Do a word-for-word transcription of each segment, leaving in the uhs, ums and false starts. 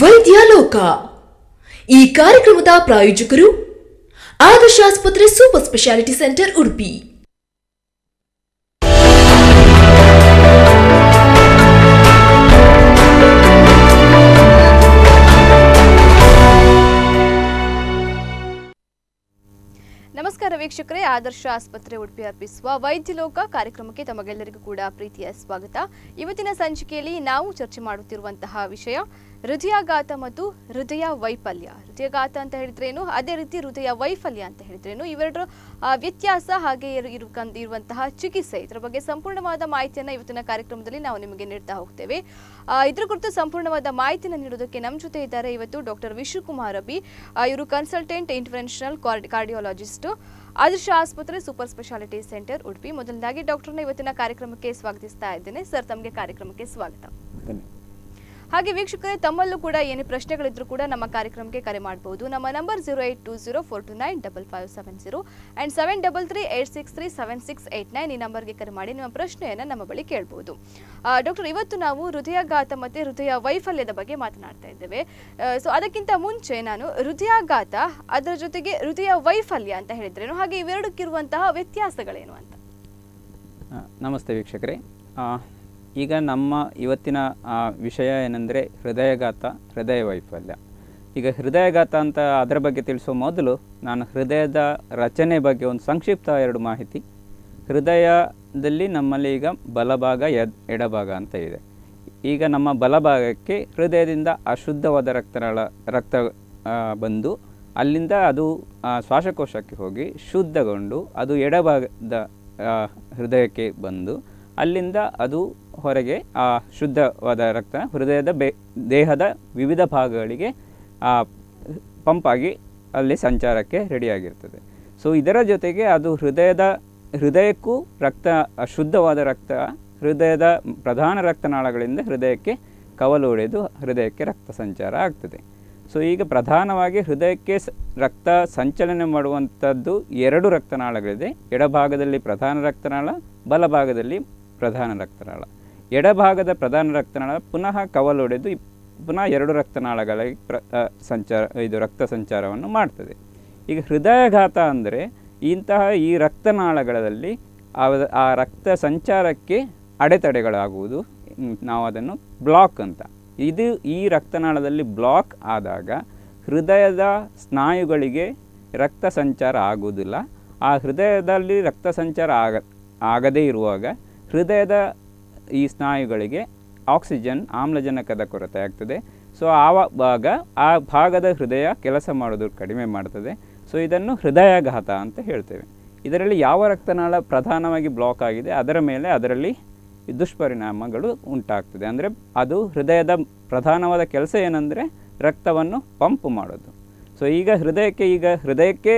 ವೈದ್ಯಾಲೋಕ ಈ ಕಾರ್ಯಕ್ರಮದ ಪ್ರಾಯೋಜಕರು ಆದರ್ಶ ಆಸ್ಪತ್ರೆ ಸೂಪರ್ ಸ್ಪೆಷಾಲಿಟಿ ಸೆಂಟರ್ ಉಡುಪಿ. ನಮಸ್ಕಾರ ವೀಕ್ಷಕರೇ, ಆದರ್ಶ ಆಸ್ಪತ್ರೆ ಉಡುಪಿ ಅರ್ಪಿಸುವ ವೈದ್ಯಲೋಕ ಕಾರ್ಯಕ್ರಮಕ್ಕೆ ತಮಗೆಲ್ಲರಿಗೂ ಕೂಡ ಪ್ರೀತಿಯ ಸ್ವಾಗತ. ಇವತ್ತಿನ ಸಂಚಿಕೆಯಲ್ಲಿ ನಾವು ಚರ್ಚೆ ಮಾಡುತ್ತಿರುವಂತಹ ವಿಷಯ ಹೃದಯಾಘಾತ ಮತ್ತು ಹೃದಯ ವೈಫಲ್ಯ. ಹೃದಯಾಘಾತ ಅಂತ ಹೇಳಿದ್ರೇನು, ಅದೇ ರೀತಿ ಹೃದಯ ವೈಫಲ್ಯ ಅಂತ ಹೇಳಿದ್ರೇನು, ಇವೆರಡರ ವ್ಯತ್ಯಾಸ ಹಾಗೆ ಇರುವಂತಹ ಚಿಕಿತ್ಸೆ, ಇದರ ಬಗ್ಗೆ ಸಂಪೂರ್ಣವಾದ ಮಾಹಿತಿಯನ್ನು ಇವತ್ತಿನ ಕಾರ್ಯಕ್ರಮದಲ್ಲಿ ನಾವು ನಿಮಗೆ ನೀಡ್ತಾ ಹೋಗ್ತೇವೆ. ಇದರ ಕುರಿತು ಸಂಪೂರ್ಣವಾದ ಮಾಹಿತಿಯನ್ನು ನೀಡೋದಕ್ಕೆ ನಮ್ಮ ಜೊತೆ ಇದ್ದಾರೆ ಇವತ್ತು ಡಾಕ್ಟರ್ ವಿಶ್ವಕುಮಾರ್ ಅಬಿ. ಇವರು ಕನ್ಸಲ್ಟೆಂಟ್ ಇಂಟರ್ವೆನ್ಷನಲ್ ಕಾರ್ಡಿಯಾಲಜಿಸ್ಟ್, ಆದರ್ಶ ಆಸ್ಪತ್ರೆ ಸೂಪರ್ ಸ್ಪೆಷಾಲಿಟಿ ಸೆಂಟರ್ ಉಡುಪಿ. ಮೊದಲನೇದಾಗಿ ಡಾಕ್ಟರ್ನ ಇವತ್ತಿನ ಕಾರ್ಯಕ್ರಮಕ್ಕೆ ಸ್ವಾಗತಿಸ್ತಾ ಇದ್ದೇನೆ. ಸರ್, ತಮಗೆ ಕಾರ್ಯಕ್ರಮಕ್ಕೆ ಸ್ವಾಗತ. ಹಾಗೆ ವೀಕ್ಷಕರೇ, ತಮ್ಮಲ್ಲೂ ಕೂಡ ಏನೇ ಪ್ರಶ್ನೆಗಳಿದ್ರು ಕೂಡ ನಮ್ಮ ಕಾರ್ಯಕ್ರಮಕ್ಕೆ ಕರೆ ಮಾಡಬಹುದು. ನಮ್ಮ number zero eight two zero four two nine double five seven zero and seven double three eight six three seven six eight nine ಈ ನಂಬರ್ಗೆ ಕರೆ ಮಾಡಿ ನಿಮ್ಮ ಪ್ರಶ್ನೆಯನ್ನು ನಮ್ಮ ಬಳಿ ಕೇಳಬಹುದು. ಡಾಕ್ಟರ್, ಇವತ್ತು ನಾವು ಹೃದಯಾಘಾತ ಮತ್ತು ಹೃದಯ ವೈಫಲ್ಯದ ಬಗ್ಗೆ ಮಾತನಾಡ್ತಾ ಇದ್ದೇವೆ. ಸೊ ಅದಕ್ಕಿಂತ ಮುಂಚೆ ನಾನು ಹೃದಯಾಘಾತ, ಅದರ ಜೊತೆಗೆ ಹೃದಯ ವೈಫಲ್ಯ ಅಂತ ಹೇಳಿದ್ರೇನು, ಹಾಗೆ ಇವೆರಡಕ್ಕಿರುವಂತಹ ವ್ಯತ್ಯಾಸಗಳೇನು ಅಂತ. ನಮಸ್ತೆ ವೀಕ್ಷಕರೇ. ಈಗ ನಮ್ಮ ಇವತ್ತಿನ ವಿಷಯ ಏನೆಂದರೆ ಹೃದಯಾಘಾತ, ಹೃದಯ ವೈಫಲ್ಯ. ಈಗ ಹೃದಯಾಘಾತ ಅಂತ ಅದರ ಬಗ್ಗೆ ತಿಳಿಸೋ ಮೊದಲು ನಾನು ಹೃದಯದ ರಚನೆ ಬಗ್ಗೆ ಒಂದು ಸಂಕ್ಷಿಪ್ತ ಎರಡು ಮಾಹಿತಿ. ಹೃದಯದಲ್ಲಿ ನಮ್ಮಲ್ಲಿ ಈಗ ಬಲಭಾಗ, ಎದ್ ಎಡಭಾಗ ಅಂತ ಇದೆ. ಈಗ ನಮ್ಮ ಬಲಭಾಗಕ್ಕೆ ಹೃದಯದಿಂದ ಅಶುದ್ಧವಾದ ರಕ್ತನಾಳ ರಕ್ತ ಬಂದು ಅಲ್ಲಿಂದ ಅದು ಶ್ವಾಸಕೋಶಕ್ಕೆ ಹೋಗಿ ಶುದ್ಧಗೊಂಡು ಅದು ಎಡಭಾಗದ ಹೃದಯಕ್ಕೆ ಬಂದು ಅಲ್ಲಿಂದ ಅದು ಹೊರಗೆ ಆ ಶುದ್ಧವಾದ ರಕ್ತ ಹೃದಯದ ಬೆ ದೇಹದ ವಿವಿಧ ಭಾಗಗಳಿಗೆ ಪಂಪಾಗಿ ಅಲ್ಲಿ ಸಂಚಾರಕ್ಕೆ ರೆಡಿಯಾಗಿರ್ತದೆ. ಸೊ ಇದರ ಜೊತೆಗೆ ಅದು ಹೃದಯದ ಹೃದಯಕ್ಕೂ ರಕ್ತ, ಅಶುದ್ಧವಾದ ರಕ್ತ ಹೃದಯದ ಪ್ರಧಾನ ರಕ್ತನಾಳಗಳಿಂದ ಹೃದಯಕ್ಕೆ ಕವಲು ಒಡೆದು ಹೃದಯಕ್ಕೆ ರಕ್ತ ಸಂಚಾರ ಆಗ್ತದೆ. ಸೊ ಈಗ ಪ್ರಧಾನವಾಗಿ ಹೃದಯಕ್ಕೆ ರಕ್ತ ಸಂಚಲನೆ ಮಾಡುವಂಥದ್ದು ಎರಡು ರಕ್ತನಾಳಗಳಿದೆ. ಎಡಭಾಗದಲ್ಲಿ ಪ್ರಧಾನ ರಕ್ತನಾಳ, ಬಲಭಾಗದಲ್ಲಿ ಪ್ರಧಾನ ರಕ್ತನಾಳ. ಎಡಭಾಗದ ಪ್ರಧಾನ ರಕ್ತನಾಳ ಪುನಃ ಕವಲೊಡೆದು ಪುನಃ ಎರಡು ರಕ್ತನಾಳಗಳಿಗೆ ಪ್ರ ಸಂಚಾರ ಇದು ರಕ್ತ ಸಂಚಾರವನ್ನು ಮಾಡ್ತದೆ. ಈಗ ಹೃದಯಾಘಾತ ಅಂದರೆ ಇಂತಹ ಈ ರಕ್ತನಾಳಗಳಲ್ಲಿ ಆ ರಕ್ತ ಸಂಚಾರಕ್ಕೆ ಅಡೆತಡೆಗಳಾಗುವುದು, ನಾವು ಅದನ್ನು ಬ್ಲಾಕ್ ಅಂತ. ಇದು ಈ ರಕ್ತನಾಳದಲ್ಲಿ ಬ್ಲಾಕ್ ಆದಾಗ ಹೃದಯದ ಸ್ನಾಯುಗಳಿಗೆ ರಕ್ತ ಸಂಚಾರ ಆಗುವುದಿಲ್ಲ. ಆ ಹೃದಯದಲ್ಲಿ ರಕ್ತ ಸಂಚಾರ ಆಗ ಆಗದೇ ಇರುವಾಗ ಹೃದಯದ ಈ ಸ್ನಾಯುಗಳಿಗೆ ಆಕ್ಸಿಜನ್, ಆಮ್ಲಜನಕದ ಕೊರತೆ ಆಗ್ತದೆ. ಸೊ ಆವಾಗ ಆ ಭಾಗದ ಹೃದಯ ಕೆಲಸ ಮಾಡೋದು ಕಡಿಮೆ ಮಾಡ್ತದೆ. ಸೊ ಇದನ್ನು ಹೃದಯಾಘಾತ ಅಂತ ಹೇಳ್ತೇವೆ. ಇದರಲ್ಲಿ ಯಾವ ರಕ್ತನಾಳ ಪ್ರಧಾನವಾಗಿ ಬ್ಲಾಕ್ ಆಗಿದೆ ಅದರ ಮೇಲೆ ಅದರಲ್ಲಿ ದುಷ್ಪರಿಣಾಮಗಳು ಉಂಟಾಗ್ತದೆ. ಅಂದರೆ ಅದು ಹೃದಯದ ಪ್ರಧಾನವಾದ ಕೆಲಸ ಏನಂದರೆ ರಕ್ತವನ್ನು ಪಂಪ್ ಮಾಡೋದು. ಸೊ ಈಗ ಹೃದಯಕ್ಕೆ ಈಗ ಹೃದಯಕ್ಕೆ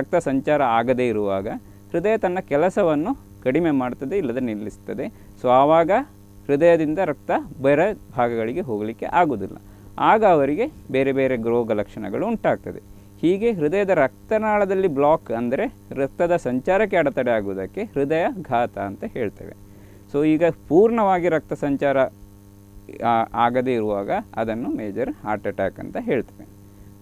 ರಕ್ತ ಸಂಚಾರ ಆಗದೇ ಇರುವಾಗ ಹೃದಯ ತನ್ನ ಕೆಲಸವನ್ನು ಕಡಿಮೆ ಮಾಡ್ತದೆ, ಇಲ್ಲದೆ ನಿಲ್ಲಿಸ್ತದೆ. ಸೊ ಆವಾಗ ಹೃದಯದಿಂದ ರಕ್ತ ಬೇರೆ ಭಾಗಗಳಿಗೆ ಹೋಗಲಿಕ್ಕೆ ಆಗೋದಿಲ್ಲ. ಆಗ ಅವರಿಗೆ ಬೇರೆ ಬೇರೆ ರೋಗ ಲಕ್ಷಣಗಳು ಉಂಟಾಗ್ತದೆ. ಹೀಗೆ ಹೃದಯದ ರಕ್ತನಾಳದಲ್ಲಿ ಬ್ಲಾಕ್ ಅಂದರೆ ರಕ್ತದ ಸಂಚಾರಕ್ಕೆ ಅಡೆತಡೆ ಆಗುವುದಕ್ಕೆ ಹೃದಯಾಘಾತ ಅಂತ ಹೇಳ್ತೇವೆ. ಸೊ ಈಗ ಪೂರ್ಣವಾಗಿ ರಕ್ತ ಸಂಚಾರ ಆಗದೇ ಇರುವಾಗ ಅದನ್ನು ಮೇಜರ್ ಹಾರ್ಟ್ ಅಟ್ಯಾಕ್ ಅಂತ ಹೇಳ್ತೇವೆ.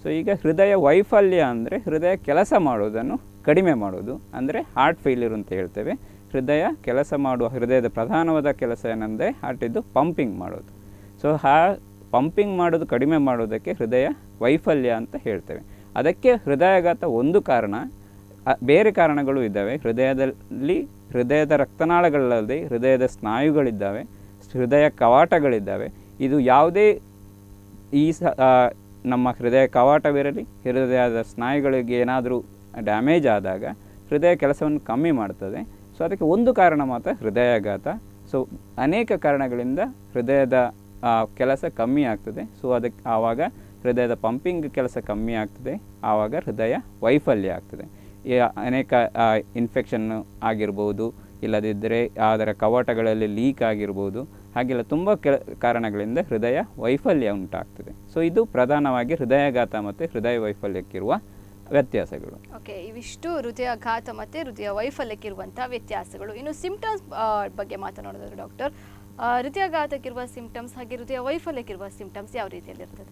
ಸೊ ಈಗ ಹೃದಯ ವೈಫಲ್ಯ ಅಂದರೆ ಹೃದಯ ಕೆಲಸ ಮಾಡೋದನ್ನು ಕಡಿಮೆ ಮಾಡೋದು, ಅಂದರೆ ಹಾರ್ಟ್ ಫೇಲ್ಯೂರ್ ಅಂತ ಹೇಳ್ತೇವೆ. ಹೃದಯ ಕೆಲಸ ಮಾಡುವ ಹೃದಯದ ಪ್ರಧಾನವಾದ ಕೆಲಸ ಏನಂದರೆ ಹಾರ್ಟಿದ್ದು ಪಂಪಿಂಗ್ ಮಾಡೋದು. ಸೊ ಆ ಪಂಪಿಂಗ್ ಮಾಡೋದು ಕಡಿಮೆ ಮಾಡೋದಕ್ಕೆ ಹೃದಯ ವೈಫಲ್ಯ ಅಂತ ಹೇಳ್ತೇವೆ. ಅದಕ್ಕೆ ಹೃದಯಾಘಾತ ಒಂದು ಕಾರಣ. ಬೇರೆ ಕಾರಣಗಳು ಇದ್ದಾವೆ. ಹೃದಯದಲ್ಲಿ ಹೃದಯದ ರಕ್ತನಾಳಗಳಲ್ಲಿ ಹೃದಯದ ಸ್ನಾಯುಗಳಿದ್ದಾವೆ, ಹೃದಯ ಕವಾಟಗಳಿದ್ದಾವೆ. ಇದು ಯಾವುದೇ ಈ ನಮ್ಮ ಹೃದಯ ಕವಾಟವಿರಲಿ, ಹೃದಯದ ಸ್ನಾಯುಗಳಿಗೆ ಏನಾದರೂ ಡ್ಯಾಮೇಜ್ ಆದಾಗ ಹೃದಯ ಕೆಲಸವನ್ನು ಕಮ್ಮಿ ಮಾಡ್ತದೆ. ಸೊ ಅದಕ್ಕೆ ಒಂದು ಕಾರಣ ಮಾತ್ರ ಹೃದಯಾಘಾತ. ಸೊ ಅನೇಕ ಕಾರಣಗಳಿಂದ ಹೃದಯದ ಕೆಲಸ ಕಮ್ಮಿ ಆಗ್ತದೆ. ಸೊ ಅದಕ್ಕೆ ಆವಾಗ ಹೃದಯದ ಪಂಪಿಂಗ್ ಕೆಲಸ ಕಮ್ಮಿ ಆಗ್ತದೆ, ಆವಾಗ ಹೃದಯ ವೈಫಲ್ಯ ಆಗ್ತದೆ. ಅನೇಕ ಇನ್ಫೆಕ್ಷನ್ ಆಗಿರ್ಬೋದು, ಇಲ್ಲದಿದ್ದರೆ ಅದರ ಕವಾಟಗಳಲ್ಲಿ ಲೀಕ್ ಆಗಿರ್ಬೋದು, ಹಾಗೆಲ್ಲ ತುಂಬ ಕೆಲ ಕಾರಣಗಳಿಂದ ಹೃದಯ ವೈಫಲ್ಯ ಉಂಟಾಗ್ತದೆ. ಸೊ ಇದು ಪ್ರಧಾನವಾಗಿ ಹೃದಯಾಘಾತ ಮತ್ತು ಹೃದಯ ವೈಫಲ್ಯಕ್ಕಿರುವ ವ್ಯತ್ಯಾಸಗಳು. ಓಕೆ, ಇವಿಷ್ಟು ಹೃದಯಾಘಾತ ಮತ್ತು ಹೃದಯ ವೈಫಲ್ಯಕ್ಕಿರುವಂಥ ವ್ಯತ್ಯಾಸಗಳು. ಇನ್ನು ಸಿಂಪ್ಟಮ್ಸ್ ಬಗ್ಗೆ ಮಾತನಾಡೋದಾದ್ರೆ ಡಾಕ್ಟರ್, ಹೃದಯಾಘಾತಕ್ಕಿರುವ ಸಿಂಪ್ಟಮ್ಸ್ ಹಾಗೆ ಹೃದಯ ವೈಫಲ್ಯಕ್ಕಿರುವ ಸಿಂಪ್ಟಮ್ಸ್ ಯಾವ ರೀತಿಯಲ್ಲಿರ್ತದೆ?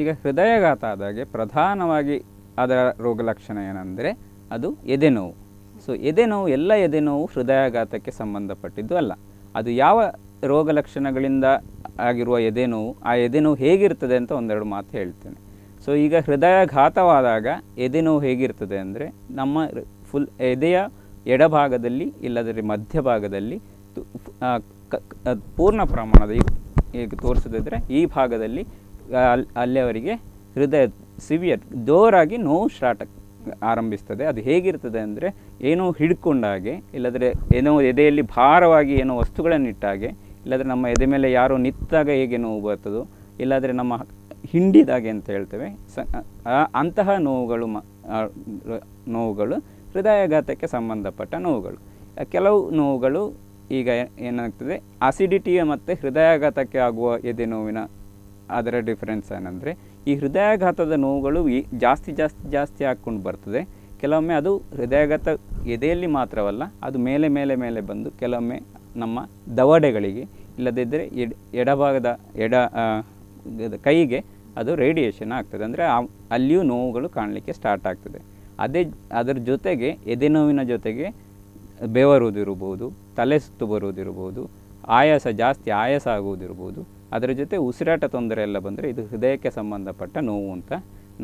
ಈಗ ಹೃದಯಾಘಾತ ಆದಾಗೆ ಪ್ರಧಾನವಾಗಿ ಅದರ ರೋಗಲಕ್ಷಣ ಏನಂದರೆ ಅದು ಎದೆನೋವು. ಸೊ ಎದೆನೋವು ಎಲ್ಲ ಎದೆನೋವು ಹೃದಯಾಘಾತಕ್ಕೆ ಸಂಬಂಧಪಟ್ಟಿದ್ದು ಅಲ್ಲ. ಅದು ಯಾವ ರೋಗಲಕ್ಷಣಗಳಿಂದ ಆಗಿರುವ ಎದೆನೋವು, ಆ ಎದೆನೋವು ಹೇಗಿರ್ತದೆ ಅಂತ ಒಂದೆರಡು ಮಾತು ಹೇಳ್ತೇನೆ. ಸೊ ಈಗ ಹೃದಯಾಘಾತವಾದಾಗ ಎದೆನೋವು ಹೇಗಿರ್ತದೆ ಅಂದರೆ ನಮ್ಮ ಫುಲ್ ಎದೆಯ ಎಡಭಾಗದಲ್ಲಿ ಇಲ್ಲದರೆ ಮಧ್ಯಭಾಗದಲ್ಲಿ ಪೂರ್ಣ ಪ್ರಮಾಣದ ಈಗ ತೋರಿಸದಿದ್ದರೆ ಈ ಭಾಗದಲ್ಲಿ ಅಲ್ಲಿಯವರಿಗೆ ಹೃದಯ ಸಿವಿಯರ್ ಜೋರಾಗಿ ನೋವು ಸ್ಟಾರ್ಟ್ ಆರಂಭಿಸ್ತದೆ. ಅದು ಹೇಗಿರ್ತದೆ ಅಂದರೆ ಏನೋ ಹಿಡ್ಕೊಂಡಾಗೆ, ಇಲ್ಲದ್ರೆ ಏನೋ ಎದೆಯಲ್ಲಿ ಭಾರವಾಗಿ ಏನೋ ವಸ್ತುಗಳನ್ನು ಇಟ್ಟಾಗೆ, ಇಲ್ಲಾದರೆ ನಮ್ಮ ಎದೆ ಮೇಲೆ ಯಾರೋ ನಿಂತಾಗ ಹೇಗೆ ನೋವು ಬರ್ತದೋ, ಇಲ್ಲಾದರೆ ನಮ್ಮ ಹಿಂಡಿದಾಗೆ ಅಂತ ಹೇಳ್ತೇವೆ, ಅಂತಹ ನೋವುಗಳು ನೋವುಗಳು ಹೃದಯಾಘಾತಕ್ಕೆ ಸಂಬಂಧಪಟ್ಟ ನೋವುಗಳು. ಕೆಲವು ನೋವುಗಳು ಈಗ ಏನಾಗ್ತದೆ, ಅಸಿಡಿಟಿಯ ಮತ್ತು ಹೃದಯಾಘಾತಕ್ಕೆ ಆಗುವ ಎದೆ ನೋವಿನ ಅದರ ಡಿಫರೆನ್ಸ್ ಏನಂದರೆ ಈ ಹೃದಯಾಘಾತದ ನೋವುಗಳು ಜಾಸ್ತಿ ಜಾಸ್ತಿ ಜಾಸ್ತಿ ಹಾಕ್ಕೊಂಡು ಬರ್ತದೆ. ಕೆಲವೊಮ್ಮೆ ಅದು ಹೃದಯಾಘಾತ ಎದೆಯಲ್ಲಿ ಮಾತ್ರವಲ್ಲ, ಅದು ಮೇಲೆ ಮೇಲೆ ಮೇಲೆ ಬಂದು ಕೆಲವೊಮ್ಮೆ ನಮ್ಮ ದವಡೆಗಳಿಗೆ ಇಲ್ಲದಿದ್ದರೆ ಎಡ ಎಡಭಾಗದ ಎಡ ಕೈಗೆ ಅದು ರೇಡಿಯೇಷನ್ ಆಗ್ತದೆ. ಅಂದರೆ ಅಲ್ಲಿಯೂ ನೋವುಗಳು ಕಾಣಲಿಕ್ಕೆ ಸ್ಟಾರ್ಟ್ ಆಗ್ತದೆ. ಅದೇ ಅದರ ಜೊತೆಗೆ ಎದೆ ನೋವಿನ ಜೊತೆಗೆ ಬೆವರುವುದಿರ್ಬೋದು, ತಲೆ ಸುತ್ತು ಬರುವುದಿರ್ಬೋದು, ಆಯಾಸ ಜಾಸ್ತಿ ಆಯಾಸ ಆಗುವುದಿರ್ಬೋದು, ಅದರ ಜೊತೆ ಉಸಿರಾಟ ತೊಂದರೆ ಎಲ್ಲ ಬಂದರೆ ಇದು ಹೃದಯಕ್ಕೆ ಸಂಬಂಧಪಟ್ಟ ನೋವು ಅಂತ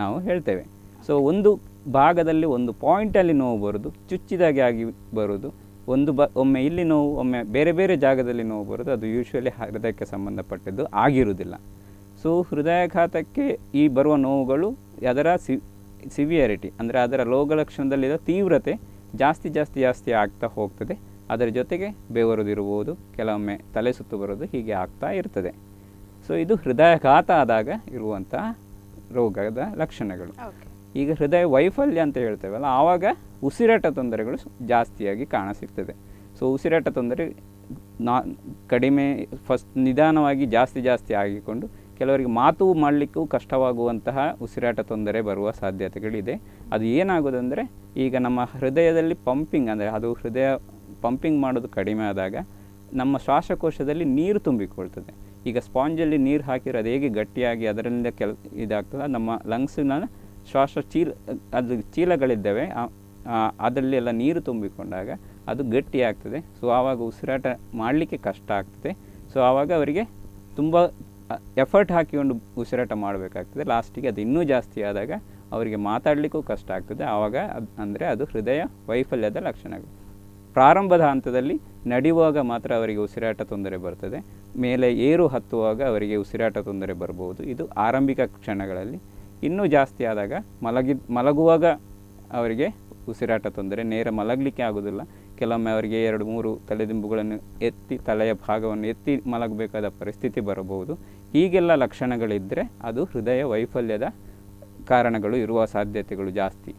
ನಾವು ಹೇಳ್ತೇವೆ. ಸೊ ಒಂದು ಭಾಗದಲ್ಲಿ ಒಂದು ಪಾಯಿಂಟಲ್ಲಿ ನೋವು ಬರೋದು, ಚುಚ್ಚಿದಾಗೆ ಆಗಿ ಬರೋದು, ಒಂದು ಬ ಒಮ್ಮೆ ಇಲ್ಲಿ ನೋವು ಒಮ್ಮೆ ಬೇರೆ ಬೇರೆ ಜಾಗದಲ್ಲಿ ನೋವು ಬರೋದು, ಅದು ಯೂಶ್ವಲಿ ಹೃದಯಕ್ಕೆ ಸಂಬಂಧಪಟ್ಟದ್ದು ಆಗಿರುವುದಿಲ್ಲ. ಸೊ ಹೃದಯಾಘಾತಕ್ಕೆ ಈ ಬರುವ ನೋವುಗಳು ಅದರ ಸಿ ಸಿವಿಯರಿಟಿ ಅಂದರೆ ಅದರ ರೋಗಲಕ್ಷಣದಲ್ಲಿರೋ ತೀವ್ರತೆ ಜಾಸ್ತಿ ಜಾಸ್ತಿ ಜಾಸ್ತಿ ಆಗ್ತಾ ಹೋಗ್ತದೆ. ಅದರ ಜೊತೆಗೆ ಬೆವರುದಿರ್ಬೋದು, ಕೆಲವೊಮ್ಮೆ ತಲೆ ಸುತ್ತು ಬರೋದು, ಹೀಗೆ ಆಗ್ತಾ ಇರ್ತದೆ. ಸೊ ಇದು ಹೃದಯಾಘಾತ ಆದಾಗ ಇರುವಂಥ ರೋಗದ ಲಕ್ಷಣಗಳು. ಈಗ ಹೃದಯ ವೈಫಲ್ಯ ಅಂತ ಹೇಳ್ತೇವಲ್ಲ, ಆವಾಗ ಉಸಿರಾಟ ತೊಂದರೆಗಳು ಜಾಸ್ತಿಯಾಗಿ ಕಾಣಸಿಗ್ತದೆ. ಸೊ ಉಸಿರಾಟ ತೊಂದರೆ ನಾ ಕಡಿಮೆ ಫಸ್ಟ್ ನಿಧಾನವಾಗಿ ಜಾಸ್ತಿ ಜಾಸ್ತಿ ಆಗಿಕೊಂಡು ಕೆಲವರಿಗೆ ಮಾತು ಮಾಡಲಿಕ್ಕೂ ಕಷ್ಟವಾಗುವಂತಹ ಉಸಿರಾಟ ತೊಂದರೆ ಬರುವ ಸಾಧ್ಯತೆಗಳಿದೆ. ಅದು ಏನಾಗೋದಂದರೆ ಈಗ ನಮ್ಮ ಹೃದಯದಲ್ಲಿ ಪಂಪಿಂಗ್ ಅಂದರೆ ಅದು ಹೃದಯ ಪಂಪಿಂಗ್ ಮಾಡೋದು ಕಡಿಮೆ ಆದಾಗ ನಮ್ಮ ಶ್ವಾಸಕೋಶದಲ್ಲಿ ನೀರು ತುಂಬಿಕೊಳ್ತದೆ. ಈಗ ಸ್ಪಾಂಜಲ್ಲಿ ನೀರು ಹಾಕಿರೋ ಅದು ಹೇಗೆ ಗಟ್ಟಿಯಾಗಿ ಅದರಿಂದ ಕೆಲ್ ಇದಾಗ್ತದೆ, ನಮ್ಮ ಲಂಗ್ಸಿನ ಶ್ವಾಸ ಚೀಲ ಅದು ಚೀಲಗಳಿದ್ದಾವೆ, ಅದರಲ್ಲಿ ಎಲ್ಲ ನೀರು ತುಂಬಿಕೊಂಡಾಗ ಅದು ಗಟ್ಟಿಯಾಗ್ತದೆ. ಸೊ ಆವಾಗ ಉಸಿರಾಟ ಮಾಡಲಿಕ್ಕೆ ಕಷ್ಟ ಆಗ್ತದೆ. ಸೊ ಆವಾಗ ಅವರಿಗೆ ತುಂಬ ಎಫರ್ಟ್ ಹಾಕಿಕೊಂಡು ಉಸಿರಾಟ ಮಾಡಬೇಕಾಗ್ತದೆ. ಲಾಸ್ಟಿಗೆ ಅದು ಇನ್ನೂ ಜಾಸ್ತಿ ಆದಾಗ ಅವರಿಗೆ ಮಾತಾಡಲಿಕ್ಕೂ ಕಷ್ಟ ಆಗ್ತದೆ. ಆವಾಗ ಅಂದರೆ ಅದು ಹೃದಯ ವೈಫಲ್ಯದ ಲಕ್ಷಣಗಳು. ಪ್ರಾರಂಭದ ಹಂತದಲ್ಲಿ ನಡೆಯುವಾಗ ಮಾತ್ರ ಅವರಿಗೆ ಉಸಿರಾಟ ತೊಂದರೆ ಬರ್ತದೆ, ಮೇಲೆ ಏರು ಹತ್ತುವಾಗ ಅವರಿಗೆ ಉಸಿರಾಟ ತೊಂದರೆ ಬರ್ಬೋದು. ಇದು ಆರಂಭಿಕ ಕ್ಷಣಗಳಲ್ಲಿ. ಇನ್ನೂ ಜಾಸ್ತಿ ಆದಾಗ ಮಲಗಿ ಮಲಗುವಾಗ ಅವರಿಗೆ ಉಸಿರಾಟ ತೊಂದರೆ, ನೇರ ಮಲಗಲಿಕ್ಕೆ ಆಗೋದಿಲ್ಲ. ಕೆಲವೊಮ್ಮೆ ಅವರಿಗೆ ಎರಡು ಮೂರು ತಲೆದಿಂಬುಗಳನ್ನು ಎತ್ತಿ ತಲೆಯ ಭಾಗವನ್ನು ಎತ್ತಿ ಮಲಗಬೇಕಾದ ಪರಿಸ್ಥಿತಿ ಬರಬಹುದು. ಹೀಗೆಲ್ಲ ಲಕ್ಷಣಗಳಿದ್ದರೆ ಅದು ಹೃದಯ ವೈಫಲ್ಯದ ಕಾರಣಗಳು ಇರುವ ಸಾಧ್ಯತೆಗಳು ಜಾಸ್ತಿ.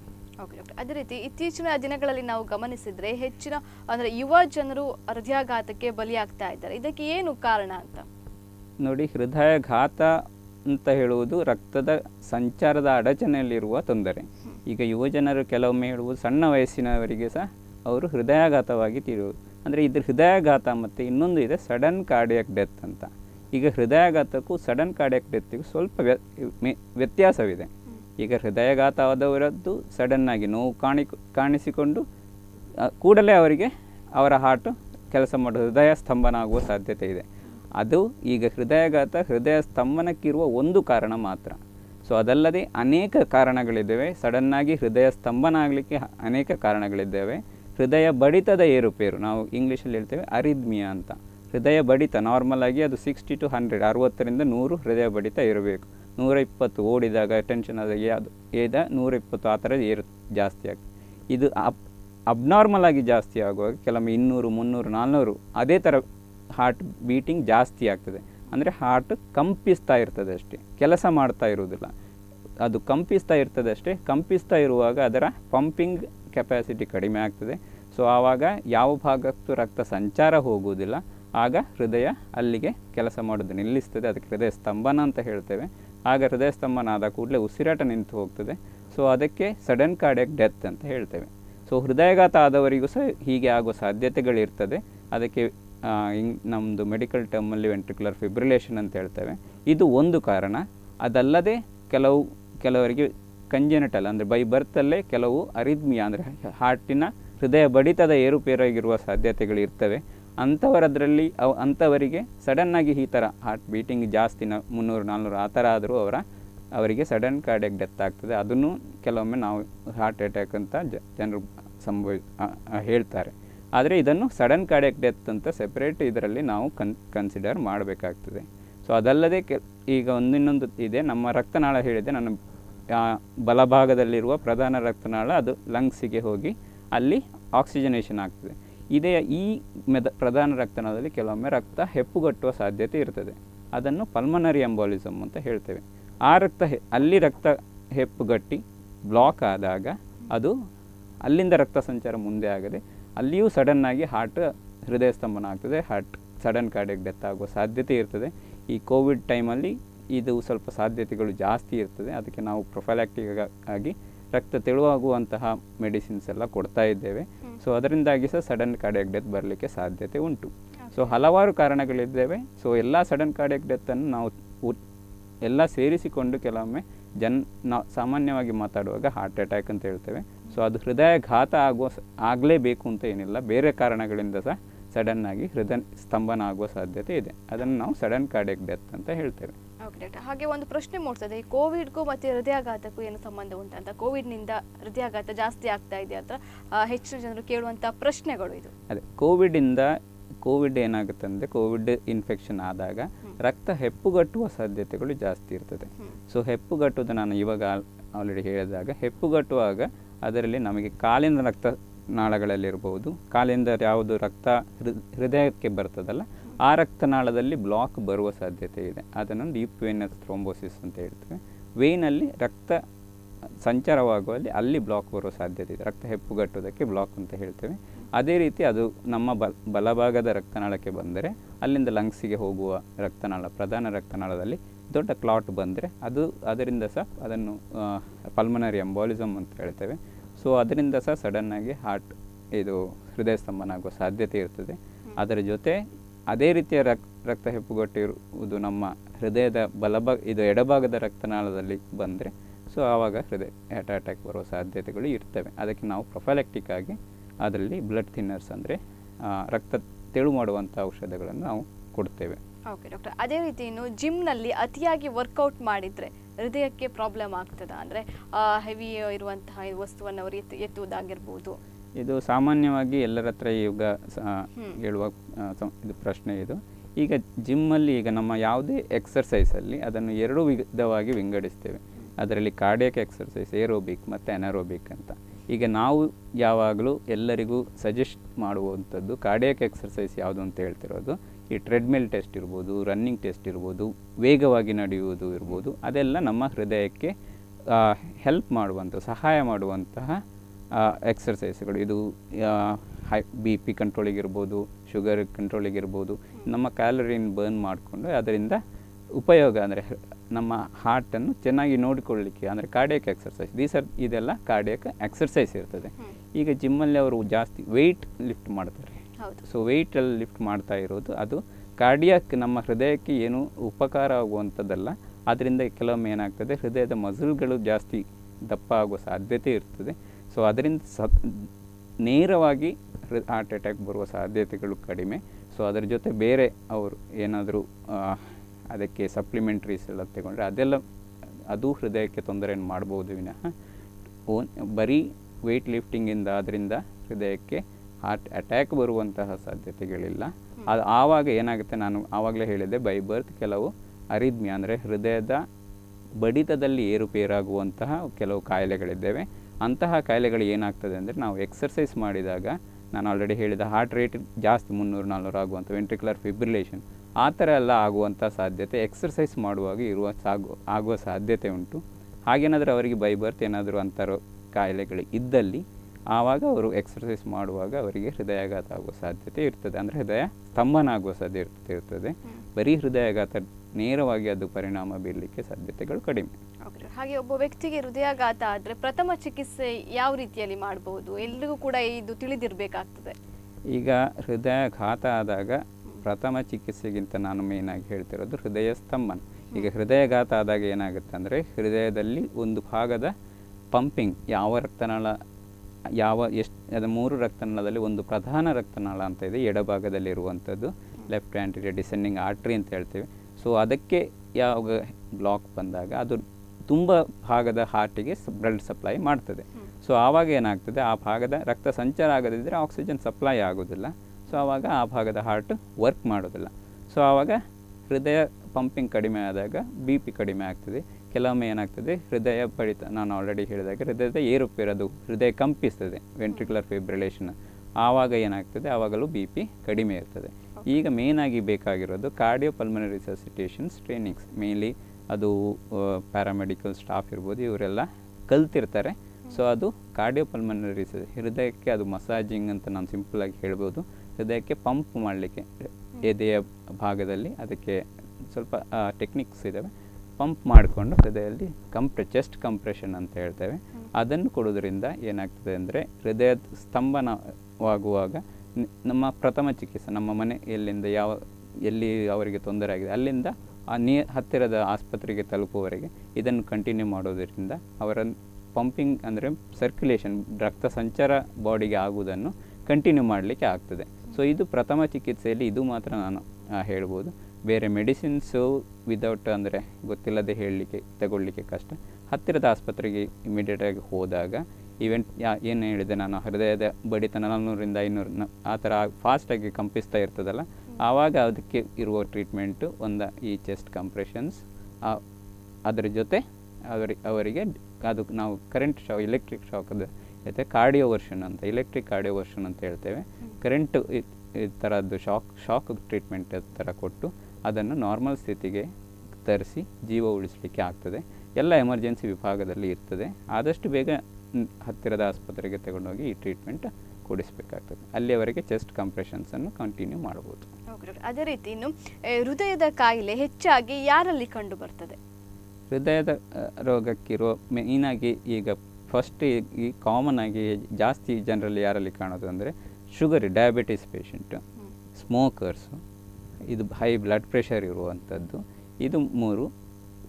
ಓಕೆ ಓಕೆ ಅದೇ ರೀತಿ ಇತ್ತೀಚಿನ ದಿನಗಳಲ್ಲಿ ನಾವು ಗಮನಿಸಿದರೆ ಹೆಚ್ಚಿನ ಅಂದರೆ ಯುವ ಜನರು ಹೃದಯಾಘಾತಕ್ಕೆ ಬಲಿಯಾಗ್ತಾ ಇದ್ದಾರೆ. ಇದಕ್ಕೆ ಏನು ಕಾರಣ ಅಂತ ನೋಡಿ, ಹೃದಯಾಘಾತ ಅಂತ ಹೇಳುವುದು ರಕ್ತದ ಸಂಚಾರದ ಅಡಚಣೆಯಲ್ಲಿರುವ ತೊಂದರೆ. ಈಗ ಯುವ ಜನರು ಕೆಲವೊಮ್ಮೆ ಹೇಳುವುದು ಸಣ್ಣ ವಯಸ್ಸಿನವರಿಗೆ ಸಹ ಅವರು ಹೃದಯಾಘಾತವಾಗಿ ತೀರುವುದು. ಅಂದರೆ ಇದು ಹೃದಯಾಘಾತ ಮತ್ತು ಇನ್ನೊಂದು ಇದೆ ಸಡನ್ ಕಾರ್ಡಿಯಾಕ್ ಡೆತ್ ಅಂತ. ಈಗ ಹೃದಯಾಘಾತಕ್ಕೂ ಸಡನ್ ಕಾರ್ಡಿಯಾಕ್ ಡೆತ್ತಿಗೂ ಸ್ವಲ್ಪ ವ್ಯತ್ಯಾಸವಿದೆ. ಈಗ ಹೃದಯಾಘಾತವಾದವರದ್ದು ಸಡನ್ನಾಗಿ ನೋವು ಕಾಣಿ ಕಾಣಿಸಿಕೊಂಡು ಕೂಡಲೇ ಅವರಿಗೆ ಅವರ ಹಾರ್ಟು ಕೆಲಸ ಮಾಡೋ ಹೃದಯ ಸ್ತಂಭನ ಆಗುವ ಸಾಧ್ಯತೆ ಇದೆ. ಅದು ಈಗ ಹೃದಯಾಘಾತ ಹೃದಯ ಸ್ತಂಭನಕ್ಕಿರುವ ಒಂದು ಕಾರಣ ಮಾತ್ರ. ಸೊ ಅದಲ್ಲದೆ ಅನೇಕ ಕಾರಣಗಳಿದ್ದಾವೆ. ಸಡನ್ನಾಗಿ ಹೃದಯ ಸ್ತಂಭನ ಆಗಲಿಕ್ಕೆ ಅನೇಕ ಕಾರಣಗಳಿದ್ದಾವೆ. ಹೃದಯ ಬಡಿತದ ಏರುಪೇರು, ನಾವು ಇಂಗ್ಲೀಷಲ್ಲಿ ಹೇಳ್ತೇವೆ ಅರಿದ್ಮಿಯಾ ಅಂತ. ಹೃದಯ ಬಡಿತ ನಾರ್ಮಲಾಗಿ ಅದು ಸಿಕ್ಸ್ಟಿ ಟು ಹಂಡ್ರೆಡ್ ಅರವತ್ತರಿಂದ ನೂರು ಹೃದಯ ಬಡಿತ ಇರಬೇಕು. ನೂರ ಇಪ್ಪತ್ತು ಓಡಿದಾಗ ಟೆನ್ಷನ್ ಆದಾಗ ಅದು ಏದ ನೂರ ಇಪ್ಪತ್ತು ಆ ಥರ ಏರು ಜಾಸ್ತಿ ಆಗ್ತದೆ. ಇದು ಅಬ್ ಅಬ್ನಾರ್ಮಲ್ ಆಗಿ ಜಾಸ್ತಿ ಆಗುವಾಗ ಕೆಲವೊಮ್ಮೆ ಇನ್ನೂರು ಮುನ್ನೂರು ನಾಲ್ನೂರು ಅದೇ ಥರ ಹಾರ್ಟ್ ಬೀಟಿಂಗ್ ಜಾಸ್ತಿ ಆಗ್ತದೆ. ಅಂದರೆ ಹಾರ್ಟ್ ಕಂಪಿಸ್ತಾ ಇರ್ತದೆ ಅಷ್ಟೇ, ಕೆಲಸ ಮಾಡ್ತಾ ಇರುವುದಿಲ್ಲ. ಅದು ಕಂಪಿಸ್ತಾ ಇರ್ತದೆ ಅಷ್ಟೇ. ಕಂಪಿಸ್ತಾ ಇರುವಾಗ ಅದರ ಪಂಪಿಂಗ್ ಕೆಪಾಸಿಟಿ ಕಡಿಮೆ ಆಗ್ತದೆ. ಸೊ ಆವಾಗ ಯಾವ ಭಾಗಕ್ಕೂ ರಕ್ತ ಸಂಚಾರ ಹೋಗುವುದಿಲ್ಲ. ಆಗ ಹೃದಯ ಅಲ್ಲಿಗೆ ಕೆಲಸ ಮಾಡೋದು ನಿಲ್ಲಿಸ್ತದೆ. ಅದಕ್ಕೆ ಹೃದಯ ಸ್ತಂಭನ ಅಂತ ಹೇಳ್ತೇವೆ. ಆಗ ಹೃದಯ ಸ್ತಂಭನ ಆದ ಕೂಡಲೇ ಉಸಿರಾಟ ನಿಂತು ಹೋಗ್ತದೆ. ಸೊ ಅದಕ್ಕೆ ಸಡನ್ ಕಾರ್ಡಿಯಾಕ್ ಡೆತ್ ಅಂತ ಹೇಳ್ತೇವೆ. ಸೊ ಹೃದಯಾಘಾತ ಆದವರಿಗೂ ಸಹ ಹೀಗೆ ಆಗುವ ಸಾಧ್ಯತೆಗಳಿರ್ತದೆ. ಅದಕ್ಕೆ ನಮ್ಮದು ಮೆಡಿಕಲ್ ಟರ್ಮಲ್ಲಿ ವೆಂಟ್ರಿಕ್ಯುಲರ್ ಫಿಬ್ರಿಲೇಷನ್ ಅಂತ ಹೇಳ್ತೇವೆ. ಇದು ಒಂದು ಕಾರಣ. ಅದಲ್ಲದೆ ಕೆಲವು ಕೆಲವರಿಗೆ ಕಂಜೆನಿಟಲ್ ಅಂದರೆ ಬೈ ಬರ್ತಲ್ಲೇ ಕೆಲವು ಅರಿದ್ಮಿಯ ಅಂದರೆ ಹಾರ್ಟಿನ ಹೃದಯ ಬಡಿತದ ಏರುಪೇರಾಗಿರುವ ಸಾಧ್ಯತೆಗಳು ಇರ್ತವೆ. ಅಂಥವರದ್ರಲ್ಲಿ ಅವ ಅಂಥವರಿಗೆ ಸಡನ್ನಾಗಿ ಈ ಥರ ಹಾರ್ಟ್ ಬೀಟಿಂಗ್ ಜಾಸ್ತಿ ಮುನ್ನೂರು ನಾನ್ನೂರು ಆ ಥರ ಆದರೂ ಅವರ ಅವರಿಗೆ ಸಡನ್ ಕಾರ್ಡಿಯಾಕ್ ಡೆತ್ ಆಗ್ತದೆ. ಅದನ್ನು ಕೆಲವೊಮ್ಮೆ ನಾವು ಹಾರ್ಟ್ ಅಟ್ಯಾಕ್ ಅಂತ ಜ ಜನರು ಸಂಭವಿ ಹೇಳ್ತಾರೆ. ಆದರೆ ಇದನ್ನು ಸಡನ್ ಕಾರ್ಡಿಯಾಕ್ ಡೆತ್ ಅಂತ ಸೆಪ್ರೇಟ್ ಇದರಲ್ಲಿ ನಾವು ಕನ್ ಕನ್ಸಿಡರ್ ಮಾಡಬೇಕಾಗ್ತದೆ. ಸೊ ಅದಲ್ಲದೆ ಕೆ ಈಗ ಒಂದು ಇನ್ನೊಂದು ಇದೆ, ನಮ್ಮ ರಕ್ತನಾಳ ಹೇಳಿದೆ, ನನ್ನ ಬಲಭಾಗದಲ್ಲಿರುವ ಪ್ರಧಾನ ರಕ್ತನಾಳ ಅದು ಲಂಗ್ಸಿಗೆ ಹೋಗಿ ಅಲ್ಲಿ ಆಕ್ಸಿಜನೇಷನ್ ಆಗ್ತದೆ. ಇದೇ ಈ ಮೆದ ಪ್ರಧಾನ ರಕ್ತನಾಳದಲ್ಲಿ ಕೆಲವೊಮ್ಮೆ ರಕ್ತ ಹೆಪ್ಪುಗಟ್ಟುವ ಸಾಧ್ಯತೆ ಇರ್ತದೆ. ಅದನ್ನು ಪಲ್ಮನರಿ ಎಂಬಾಲಿಸಮ್ ಅಂತ ಹೇಳ್ತೇವೆ. ಆ ರಕ್ತ ಹೆ ಅಲ್ಲಿ ರಕ್ತ ಹೆಪ್ಪುಗಟ್ಟಿ ಬ್ಲಾಕ್ ಆದಾಗ ಅದು ಅಲ್ಲಿಂದ ರಕ್ತ ಸಂಚಾರ ಮುಂದೆ ಆಗದೆ ಅಲ್ಲಿಯೂ ಸಡನ್ನಾಗಿ ಹಾರ್ಟ್ ಹೃದಯ ಸ್ತಂಭನ ಆಗ್ತದೆ. ಹಾರ್ಟ್ ಸಡನ್ ಕಾರ್ಡಿಯಾಕ್ ಡೆತ್ ಆಗುವ ಸಾಧ್ಯತೆ ಇರ್ತದೆ. ಈ ಕೋವಿಡ್ ಟೈಮಲ್ಲಿ ಇದು ಸ್ವಲ್ಪ ಸಾಧ್ಯತೆಗಳು ಜಾಸ್ತಿ ಇರ್ತದೆ. ಅದಕ್ಕೆ ನಾವು ಪ್ರೊಫೈಲ್ಯಾಕ್ಟಿಕ್ ಆಗಿ ರಕ್ತ ತೆಳುವಾಗುವಂತಹ ಮೆಡಿಸಿನ್ಸ್ ಎಲ್ಲ ಕೊಡ್ತಾ ಇದ್ದೇವೆ. ಸೊ ಅದರಿಂದಾಗಿ ಸಹ ಸಡನ್ ಕಾರ್ಡಿಯಾಕ್ ಡೆತ್ ಬರಲಿಕ್ಕೆ ಸಾಧ್ಯತೆ ಉಂಟು. ಸೊ ಹಲವಾರು ಕಾರಣಗಳಿದ್ದೇವೆ. ಸೊ ಎಲ್ಲ ಸಡನ್ ಕಾರ್ಡಿಯಾಕ್ ಡೆತ್ತನ್ನು ನಾವು ಎಲ್ಲ ಸೇರಿಸಿಕೊಂಡು ಕೆಲವೊಮ್ಮೆ ಜನ್ ನಾವು ಸಾಮಾನ್ಯವಾಗಿ ಮಾತಾಡುವಾಗ ಹಾರ್ಟ್ ಅಟ್ಯಾಕ್ ಅಂತ ಹೇಳ್ತೇವೆ. ಸೊ ಅದು ಹೃದಯಾಘಾತ ಆಗುವ ಆಗಲೇಬೇಕು ಅಂತ ಏನಿಲ್ಲ, ಬೇರೆ ಕಾರಣಗಳಿಂದ ಸಹ ಸಡನ್ನಾಗಿ ಹೃದಯ ಸ್ತಂಭನ ಆಗುವ ಸಾಧ್ಯತೆ ಇದೆ. ಅದನ್ನು ನಾವು ಸಡನ್ ಕಾರ್ಡಿಯಾಕ್ ಡೆತ್ ಅಂತ ಹೇಳ್ತೇವೆ. ಓಕೆ ಡಾಕ್ಟರ್, ಹಾಗೆ ಒಂದು ಪ್ರಶ್ನೆ ಮೂಡ್ತದೆ, ಕೋವಿಡ್ಗೂ ಮತ್ತು ಹೃದಯಾಘಾತಕ್ಕೂ ಏನು ಸಂಬಂಧ ಉಂಟಂತ? ಕೋವಿಡ್ನಿಂದ ಹೃದಯಾಘಾತ ಜಾಸ್ತಿ ಆಗ್ತಾ ಇದೆ ಅಂತ ಹೆಚ್ಚು ಜನರು ಕೇಳುವಂಥ ಪ್ರಶ್ನೆಗಳು ಇದು. ಅದೇ ಕೋವಿಡಿಂದ ಕೋವಿಡ್ ಏನಾಗುತ್ತೆ ಅಂದರೆ, ಕೋವಿಡ್ ಇನ್ಫೆಕ್ಷನ್ ಆದಾಗ ರಕ್ತ ಹೆಪ್ಪುಗಟ್ಟುವ ಸಾಧ್ಯತೆಗಳು ಜಾಸ್ತಿ ಇರ್ತದೆ. ಸೊ ಹೆಪ್ಪುಗಟ್ಟುವುದು ನಾನು ಇವಾಗ ಆಲ್ರೆಡಿ ಹೇಳಿದಾಗ, ಹೆಪ್ಪುಗಟ್ಟುವಾಗ ಅದರಲ್ಲಿ ನಮಗೆ ಕಾಲಿನ ರಕ್ತ ನಾಳಗಳಲ್ಲಿರ್ಬೋದು, ಕಾಲಿಂದ ಯಾವುದು ರಕ್ತ ಹೃದಯಕ್ಕೆ ಬರ್ತದಲ್ಲ ಆ ರಕ್ತನಾಳದಲ್ಲಿ ಬ್ಲಾಕ್ ಬರುವ ಸಾಧ್ಯತೆ ಇದೆ. ಅದನ್ನು ಡೀಪ್ ವೇನಸ್ ಥ್ರೋಂಬೋಸಿಸ್ ಅಂತ ಹೇಳ್ತೇವೆ. ವೇನಲ್ಲಿ ರಕ್ತ ಸಂಚಾರವಾಗುವಲ್ಲಿ ಅಲ್ಲಿ ಬ್ಲಾಕ್ ಬರುವ ಸಾಧ್ಯತೆ ಇದೆ. ರಕ್ತ ಹೆಪ್ಪುಗಟ್ಟುವುದಕ್ಕೆ ಬ್ಲಾಕ್ ಅಂತ ಹೇಳ್ತೇವೆ. ಅದೇ ರೀತಿ ಅದು ನಮ್ಮ ಬಲ್ ಬಲಭಾಗದ ರಕ್ತನಾಳಕ್ಕೆ ಬಂದರೆ ಅಲ್ಲಿಂದ ಲಂಗ್ಸಿಗೆ ಹೋಗುವ ರಕ್ತನಾಳ ಪ್ರಧಾನ ರಕ್ತನಾಳದಲ್ಲಿ ದೊಡ್ಡ ಕ್ಲಾಟ್ ಬಂದರೆ ಅದು ಅದರಿಂದ ಸಹ ಅದನ್ನು ಪಲ್ಮನರಿ ಎಂಬಾಲಿಸಮ್ ಅಂತ ಹೇಳ್ತೇವೆ. ಸೊ ಅದರಿಂದ ಸಹ ಸಡನ್ನಾಗಿ ಹಾರ್ಟ್ ಇದು ಹೃದಯ ಸ್ತಂಭನ ಆಗುವ ಸಾಧ್ಯತೆ ಇರ್ತದೆ. ಅದರ ಜೊತೆ ಅದೇ ರೀತಿಯ ರಕ್ ರಕ್ತ ಹೆಪ್ಪುಗಟ್ಟಿರುವುದು ನಮ್ಮ ಹೃದಯದ ಬಲಭಾಗ ಇದು ಎಡಭಾಗದ ರಕ್ತನಾಳದಲ್ಲಿ ಬಂದರೆ ಸೊ ಆವಾಗ ಹೃದಯ ಹಾರ್ಟ್ ಅಟ್ಯಾಕ್ ಬರುವ ಸಾಧ್ಯತೆಗಳು ಇರ್ತವೆ. ಅದಕ್ಕೆ ನಾವು ಪ್ರೊಫೈಲ್ಯಾಕ್ಟಿಕ್ ಆಗಿ ಅದರಲ್ಲಿ ಬ್ಲಡ್ ಥಿನ್ನರ್ಸ್ ಅಂದರೆ ರಕ್ತ ತೆಳು ಮಾಡುವಂಥ ಔಷಧಗಳನ್ನು ನಾವು ಕೊಡ್ತೇವೆ. ಓಕೆ ಡಾಕ್ಟರ್, ಅದೇ ರೀತಿ ಇನ್ನು ಜಿಮ್ನಲ್ಲಿ ಅತಿಯಾಗಿ ವರ್ಕೌಟ್ ಮಾಡಿದರೆ ಹೃದಯಕ್ಕೆ ಪ್ರಾಬ್ಲಮ್ ಆಗ್ತದಾ? ಅಂದರೆ ಹೆವಿ ಇರುವಂತಹ ವಸ್ತುವನ್ನು ಅವರು ಎತ್ತು ಎತ್ತುವುದಾಗಿರ್ಬೋದು. ಇದು ಸಾಮಾನ್ಯವಾಗಿ ಎಲ್ಲರ ಹತ್ರ ಈಗ ಹೇಳುವ ಇದು ಪ್ರಶ್ನೆ ಇದು. ಈಗ ಜಿಮ್ಮಲ್ಲಿ ಈಗ ನಮ್ಮ ಯಾವುದೇ ಎಕ್ಸರ್ಸೈಸಲ್ಲಿ ಅದನ್ನು ಎರಡೂ ವಿಧವಾಗಿ ವಿಂಗಡಿಸ್ತೇವೆ. ಅದರಲ್ಲಿ ಕಾರ್ಡಿಯಾಕ್ ಎಕ್ಸರ್ಸೈಸ್ ಏರೋಬಿಕ್ ಮತ್ತು ಅನಾರೋಬಿಕ್ ಅಂತ. ಈಗ ನಾವು ಯಾವಾಗಲೂ ಎಲ್ಲರಿಗೂ ಸಜೆಸ್ಟ್ ಮಾಡುವಂಥದ್ದು ಕಾರ್ಡಿಯಾಕ್ ಎಕ್ಸರ್ಸೈಸ್ ಯಾವುದು ಅಂತ ಹೇಳ್ತಿರೋದು ಈ ಟ್ರೆಡ್ಮಿಲ್ ಟೆಸ್ಟ್ ಇರ್ಬೋದು, ರನ್ನಿಂಗ್ ಟೆಸ್ಟ್ ಇರ್ಬೋದು, ವೇಗವಾಗಿ ನಡೆಯುವುದು ಇರ್ಬೋದು. ಅದೆಲ್ಲ ನಮ್ಮ ಹೃದಯಕ್ಕೆ ಹೆಲ್ಪ್ ಮಾಡುವಂಥ ಸಹಾಯ ಮಾಡುವಂತಹ ಎಕ್ಸರ್ಸೈಸ್ಗಳು. ಇದು ಹೈ ಬಿ ಪಿ ಕಂಟ್ರೋಲಿಗಿರ್ಬೋದು, ಶುಗರ್ ಕಂಟ್ರೋಲಿಗಿರ್ಬೋದು. ನಮ್ಮ ಕ್ಯಾಲರಿನ ಬರ್ನ್ ಮಾಡಿಕೊಂಡು ಅದರಿಂದ ಉಪಯೋಗ ಅಂದರೆ ನಮ್ಮ ಹಾರ್ಟನ್ನು ಚೆನ್ನಾಗಿ ನೋಡಿಕೊಳ್ಳಲಿಕ್ಕೆ ಅಂದರೆ ಕಾರ್ಡಿಯಾಕ್ ಎಕ್ಸರ್ಸೈಸ್ ದೀಸ್ ಆರ್ ಇದೆಲ್ಲ ಕಾರ್ಡಿಯಾಕ್ ಎಕ್ಸರ್ಸೈಸ್ ಇರ್ತದೆ. ಈಗ ಜಿಮ್ಮಲ್ಲಿ ಅವರು ಜಾಸ್ತಿ ವೆಯ್ಟ್ ಲಿಫ್ಟ್ ಮಾಡ್ತಾರೆ. ಸೊ ವೆಯ್ಟಲ್ಲಿ ಲಿಫ್ಟ್ ಮಾಡ್ತಾ ಇರೋದು ಅದು ಕಾರ್ಡಿಯಾಕ್ ನಮ್ಮ ಹೃದಯಕ್ಕೆ ಏನು ಉಪಕಾರ ಆಗುವಂಥದ್ದಲ್ಲ. ಅದರಿಂದ ಕೆಲವೊಮ್ಮೆ ಏನಾಗ್ತದೆ, ಹೃದಯದ ಮಸಲ್ಗಳು ಜಾಸ್ತಿ ದಪ್ಪ ಆಗುವ ಸಾಧ್ಯತೆ ಇರ್ತದೆ. ಸೊ ಅದರಿಂದ ಸ ನೇರವಾಗಿ ಹಾರ್ಟ್ ಅಟ್ಯಾಕ್ ಬರುವ ಸಾಧ್ಯತೆಗಳು ಕಡಿಮೆ. ಸೊ ಅದರ ಜೊತೆ ಬೇರೆ ಅವರು ಏನಾದರೂ ಅದಕ್ಕೆ ಸಪ್ಲಿಮೆಂಟ್ರೀಸ್ ಎಲ್ಲ ತಗೊಂಡ್ರೆ ಅದೆಲ್ಲ ಅದು ಹೃದಯಕ್ಕೆ ತೊಂದರೆಯನ್ನು ಮಾಡ್ಬೋದು ವಿನಃ ಓನ್ ಬರೀ ವೆಯ್ಟ್ ಲಿಫ್ಟಿಂಗಿಂದ ಅದರಿಂದ ಹೃದಯಕ್ಕೆ ಹಾರ್ಟ್ ಅಟ್ಯಾಕ್ ಬರುವಂತಹ ಸಾಧ್ಯತೆಗಳಿಲ್ಲ. ಅದು ಆವಾಗ ಏನಾಗುತ್ತೆ, ನಾನು ಆವಾಗಲೇ ಹೇಳಿದೆ, ಬೈ ಬರ್ತ್ ಕೆಲವು ಅರಿದ್ಮ್ಯ ಅಂದರೆ ಹೃದಯದ ಬಡಿತದಲ್ಲಿ ಏರುಪೇರಾಗುವಂತಹ ಕೆಲವು ಕಾಯಿಲೆಗಳಿದ್ದಾವೆ. ಅಂತಹ ಕಾಯಿಲೆಗಳು ಏನಾಗ್ತದೆ ಅಂದರೆ ನಾವು ಎಕ್ಸರ್ಸೈಸ್ ಮಾಡಿದಾಗ ನಾನು ಆಲ್ರೆಡಿ ಹೇಳಿದ ಹಾರ್ಟ್ ರೇಟ್ ಜಾಸ್ತಿ ಮುನ್ನೂರು ನಾನ್ನೂರು ಆಗುವಂಥ ವೆಂಟ್ರಿಕ್ಯುಲರ್ ಫಿಬ್ರಿಲೇಷನ್ ಆ ಥರ ಎಲ್ಲ ಆಗುವಂಥ ಸಾಧ್ಯತೆ ಎಕ್ಸರ್ಸೈಸ್ ಮಾಡುವಾಗ ಇರುವ ಸಾಗು ಆಗುವ ಸಾಧ್ಯತೆ ಉಂಟು. ಹಾಗೇನಾದರೂ ಅವರಿಗೆ ಬೈ ಬರ್ತ್ ಏನಾದರೂ ಅಂಥರೋ ಕಾಯಿಲೆಗಳು ಇದ್ದಲ್ಲಿ ಆವಾಗ ಅವರು ಎಕ್ಸರ್ಸೈಸ್ ಮಾಡುವಾಗ ಅವರಿಗೆ ಹೃದಯಾಘಾತ ಆಗುವ ಸಾಧ್ಯತೆ ಇರ್ತದೆ. ಅಂದರೆ ಹೃದಯ ಸ್ತಂಭನ ಆಗುವ ಸಾಧ್ಯತೆ ಇರ್ತದೆ. ಬರೀ ಹೃದಯಾಘಾತ ನೇರವಾಗಿ ಅದು ಪರಿಣಾಮ ಬೀರಲಿಕ್ಕೆ ಸಾಧ್ಯತೆಗಳು ಕಡಿಮೆ. ಹಾಗೆ ಒಬ್ಬ ವ್ಯಕ್ತಿಗೆ ಹೃದಯಾಘಾತ ಆದರೆ ಪ್ರಥಮ ಚಿಕಿತ್ಸೆ ಯಾವ ರೀತಿಯಲ್ಲಿ ಮಾಡಬಹುದು? ಎಲ್ರಿಗೂ ಕೂಡ ಇದು ತಿಳಿದಿರಬೇಕಾಗ್ತದೆ. ಈಗ ಹೃದಯಾಘಾತ ಆದಾಗ ಪ್ರಥಮ ಚಿಕಿತ್ಸೆಗಿಂತ ನಾನು ಮೇನ್ ಆಗಿ ಹೇಳ್ತಿರೋದು ಹೃದಯ ಸ್ತಂಭನ. ಈಗ ಹೃದಯಘಾತ ಆದಾಗ ಏನಾಗುತ್ತೆ ಅಂದರೆ ಹೃದಯದಲ್ಲಿ ಒಂದು ಭಾಗದ ಪಂಪಿಂಗ್, ಯಾವ ರಕ್ತನಾಳ ಯಾವ ಎಷ್ಟು ಅದು ಮೂರು ರಕ್ತನಾಳದಲ್ಲಿ ಒಂದು ಪ್ರಧಾನ ರಕ್ತನಾಳ ಅಂತ ಇದೆ, ಎಡಭಾಗದಲ್ಲಿ ಇರುವಂಥದ್ದು ಲೆಫ್ಟ್ ಆಂಟೀರಿಯರ್ ಡಿಸೆಂಡಿಂಗ್ ಆರ್ಟ್ರಿ ಅಂತ ಹೇಳ್ತೀವಿ. ಸೊ ಅದಕ್ಕೆ ಯಾವ ಬ್ಲಾಕ್ ಬಂದಾಗ ಅದು ತುಂಬ ಭಾಗದ ಹಾರ್ಟಿಗೆ ಬ್ಲಡ್ ಸಪ್ಲೈ ಮಾಡ್ತದೆ. ಸೊ ಆವಾಗ ಏನಾಗ್ತದೆ, ಆ ಭಾಗದ ರಕ್ತ ಸಂಚಾರ ಆಗದಿದ್ದರೆ ಆಕ್ಸಿಜನ್ ಸಪ್ಲೈ ಆಗೋದಿಲ್ಲ. ಸೊ ಆವಾಗ ಆ ಭಾಗದ ಹಾರ್ಟ್ ವರ್ಕ್ ಮಾಡೋದಿಲ್ಲ. ಸೊ ಆವಾಗ ಹೃದಯ ಪಂಪಿಂಗ್ ಕಡಿಮೆ ಆದಾಗ ಬಿ ಪಿ ಕಡಿಮೆ ಆಗ್ತದೆ. ಕೆಲವೊಮ್ಮೆ ಏನಾಗ್ತದೆ, ಹೃದಯ ಬಡಿತ ನಾನು ಆಲ್ರೆಡಿ ಹೇಳಿದಾಗ ಹೃದಯದ ಏರುಪೇರದು, ಹೃದಯ ಕಂಪಿಸ್ತದೆ, ವೆಂಟ್ರಿಕ್ಯುಲರ್ ಫೈಬ್ರಿಲೇಷನ್. ಆವಾಗ ಏನಾಗ್ತದೆ, ಆವಾಗಲೂ ಬಿ ಪಿ ಕಡಿಮೆ ಇರ್ತದೆ. ಈಗ ಮೇಯ್ನಾಗಿ ಬೇಕಾಗಿರೋದು ಕಾರ್ಡಿಯೋಪಲ್ಮನರಿ ರಿಸಸಿಟೇಷನ್ಸ್ ಟ್ರೈನಿಂಗ್ಸ್. ಮೇಯ್ನ್ಲಿ ಅದು ಪ್ಯಾರಾಮೆಡಿಕಲ್ ಸ್ಟಾಫ್ ಇರ್ಬೋದು, ಇವರೆಲ್ಲ ಕಲ್ತಿರ್ತಾರೆ. ಸೊ ಅದು ಕಾರ್ಡಿಯೋಪಲ್ಮನರಿ ರಿಸಸ್ ಹೃದಯಕ್ಕೆ ಅದು ಮಸಾಜಿಂಗ್ ಅಂತ ನಾನು ಸಿಂಪಲಾಗಿ ಹೇಳ್ಬೋದು. ಹೃದಯಕ್ಕೆ ಪಂಪ್ ಮಾಡಲಿಕ್ಕೆ ಎದೆಯ ಭಾಗದಲ್ಲಿ ಅದಕ್ಕೆ ಸ್ವಲ್ಪ ಟೆಕ್ನಿಕ್ಸ್ ಇದ್ದಾವೆ. ಪಂಪ್ ಮಾಡಿಕೊಂಡು ಹೃದಯದಲ್ಲಿ ಕಂಪ್ರೆ ಚೆಸ್ಟ್ ಕಂಪ್ರೆಷನ್ ಅಂತ ಹೇಳ್ತೇವೆ. ಅದನ್ನು ಕೊಡೋದ್ರಿಂದ ಏನಾಗ್ತದೆ ಅಂದರೆ ಹೃದಯದ ಸ್ತಂಭನವಾಗುವಾಗ ನಮ್ಮ ಪ್ರಥಮ ಚಿಕಿತ್ಸೆ ನಮ್ಮ ಮನೆ ಎಲ್ಲಿಂದ ಯಾವ ಎಲ್ಲಿ ಅವರಿಗೆ ತೊಂದರೆ ಆಗಿದೆ ಅಲ್ಲಿಂದ ಆ ನೀ ಹತ್ತಿರದ ಆಸ್ಪತ್ರೆಗೆ ತಲುಪುವವರೆಗೆ ಇದನ್ನು ಕಂಟಿನ್ಯೂ ಮಾಡೋದರಿಂದ ಅವರ ಪಂಪಿಂಗ್ ಅಂದರೆ ಸರ್ಕ್ಯುಲೇಷನ್ ರಕ್ತ ಸಂಚಾರ ಬಾಡಿಗೆ ಆಗುವುದನ್ನು ಕಂಟಿನ್ಯೂ ಮಾಡಲಿಕ್ಕೆ ಆಗ್ತದೆ. ಸೊ ಇದು ಪ್ರಥಮ ಚಿಕಿತ್ಸೆಯಲ್ಲಿ ಇದು ಮಾತ್ರ ನಾನು ಹೇಳ್ಬೋದು. ಬೇರೆ ಮೆಡಿಸಿನ್ಸು ವಿದೌಟ್ ಅಂದರೆ ಗೊತ್ತಿಲ್ಲದೆ ಹೇಳಲಿಕ್ಕೆ ತಗೊಳ್ಳಿಕ್ಕೆ ಕಷ್ಟ. ಹತ್ತಿರದ ಆಸ್ಪತ್ರೆಗೆ ಇಮಿಡಿಯೇಟಾಗಿ ಹೋದಾಗ ಈವೆಂಟ್ ಯಾ ಏನು ಹೇಳಿದೆ ನಾನು, ಹೃದಯದ ಬಡಿತ ನಾನ್ನೂರಿಂದ ಐನೂರು ನ ಆ ಥರ ಫಾಸ್ಟಾಗಿ ಕಂಪಿಸ್ತಾ ಇರ್ತದಲ್ಲ, ಆವಾಗ ಅದಕ್ಕೆ ಇರುವ ಟ್ರೀಟ್ಮೆಂಟು ಒಂದು ಈ ಚೆಸ್ಟ್ ಕಂಪ್ರೆಷನ್ಸ್. ಅದರ ಜೊತೆ ಅವರಿ ಅವರಿಗೆ ಅದು ನಾವು ಕರೆಂಟ್ ಶಾಕ್, ಎಲೆಕ್ಟ್ರಿಕ್ ಶಾಕದ ಜೊತೆ ಕಾರ್ಡಿಯೋವರ್ಷನ್ ಅಂತ ಎಲೆಕ್ಟ್ರಿಕ್ ಕಾರ್ಡಿಯೋವರ್ಷನ್ ಅಂತ ಹೇಳ್ತೇವೆ. ಕರೆಂಟು ಈ ಥರದ್ದು ಶಾಕ್ ಶಾಕ್ ಟ್ರೀಟ್ಮೆಂಟ್ ಥರ ಕೊಟ್ಟು ಅದನ್ನು ನಾರ್ಮಲ್ ಸ್ಥಿತಿಗೆ ತರಿಸಿ ಜೀವ ಉಳಿಸಲಿಕ್ಕೆ ಆಗ್ತದೆ. ಎಲ್ಲ ಎಮರ್ಜೆನ್ಸಿ ವಿಭಾಗದಲ್ಲಿ ಇರ್ತದೆ. ಆದಷ್ಟು ಬೇಗ ಹತ್ತಿರದ ಆಸ್ಪತ್ರೆಗೆ ತಗೊಂಡೋಗಿ ಈ ಟ್ರೀಟ್ಮೆಂಟ್ ಕೊಡಿಸಬೇಕಾಗ್ತದೆ. ಅಲ್ಲಿಯವರೆಗೆ ಚೆಸ್ಟ್ ಕಂಪ್ರೆಷನ್ಸನ್ನು ಕಂಟಿನ್ಯೂ ಮಾಡ್ಬೋದು. ಓಕೆ ಡಾಕ್ಟರ್, ಅದೇ ರೀತಿ ಇನ್ನು ಹೃದಯದ ಕಾಯಿಲೆ ಹೆಚ್ಚಾಗಿ ಯಾರಲ್ಲಿ ಕಂಡು ಬರ್ತದೆ? ಹೃದಯದ ರೋಗಕ್ಕಿರೋ ಮೇಯ್ನಾಗಿ ಈಗ ಫಸ್ಟ್ ಈ ಕಾಮನ್ ಆಗಿ ಜಾಸ್ತಿ ಜನರಲ್ಲಿ ಯಾರಲ್ಲಿ ಕಾಣೋದು ಅಂದರೆ ಶುಗರ್ ಡಯಾಬಿಟಿಸ್ ಪೇಷೆಂಟು, ಸ್ಮೋಕರ್ಸು, ಇದು ಹೈ ಬ್ಲಡ್ ಪ್ರೆಷರ್ ಇರುವಂಥದ್ದು, ಇದು ಮೂರು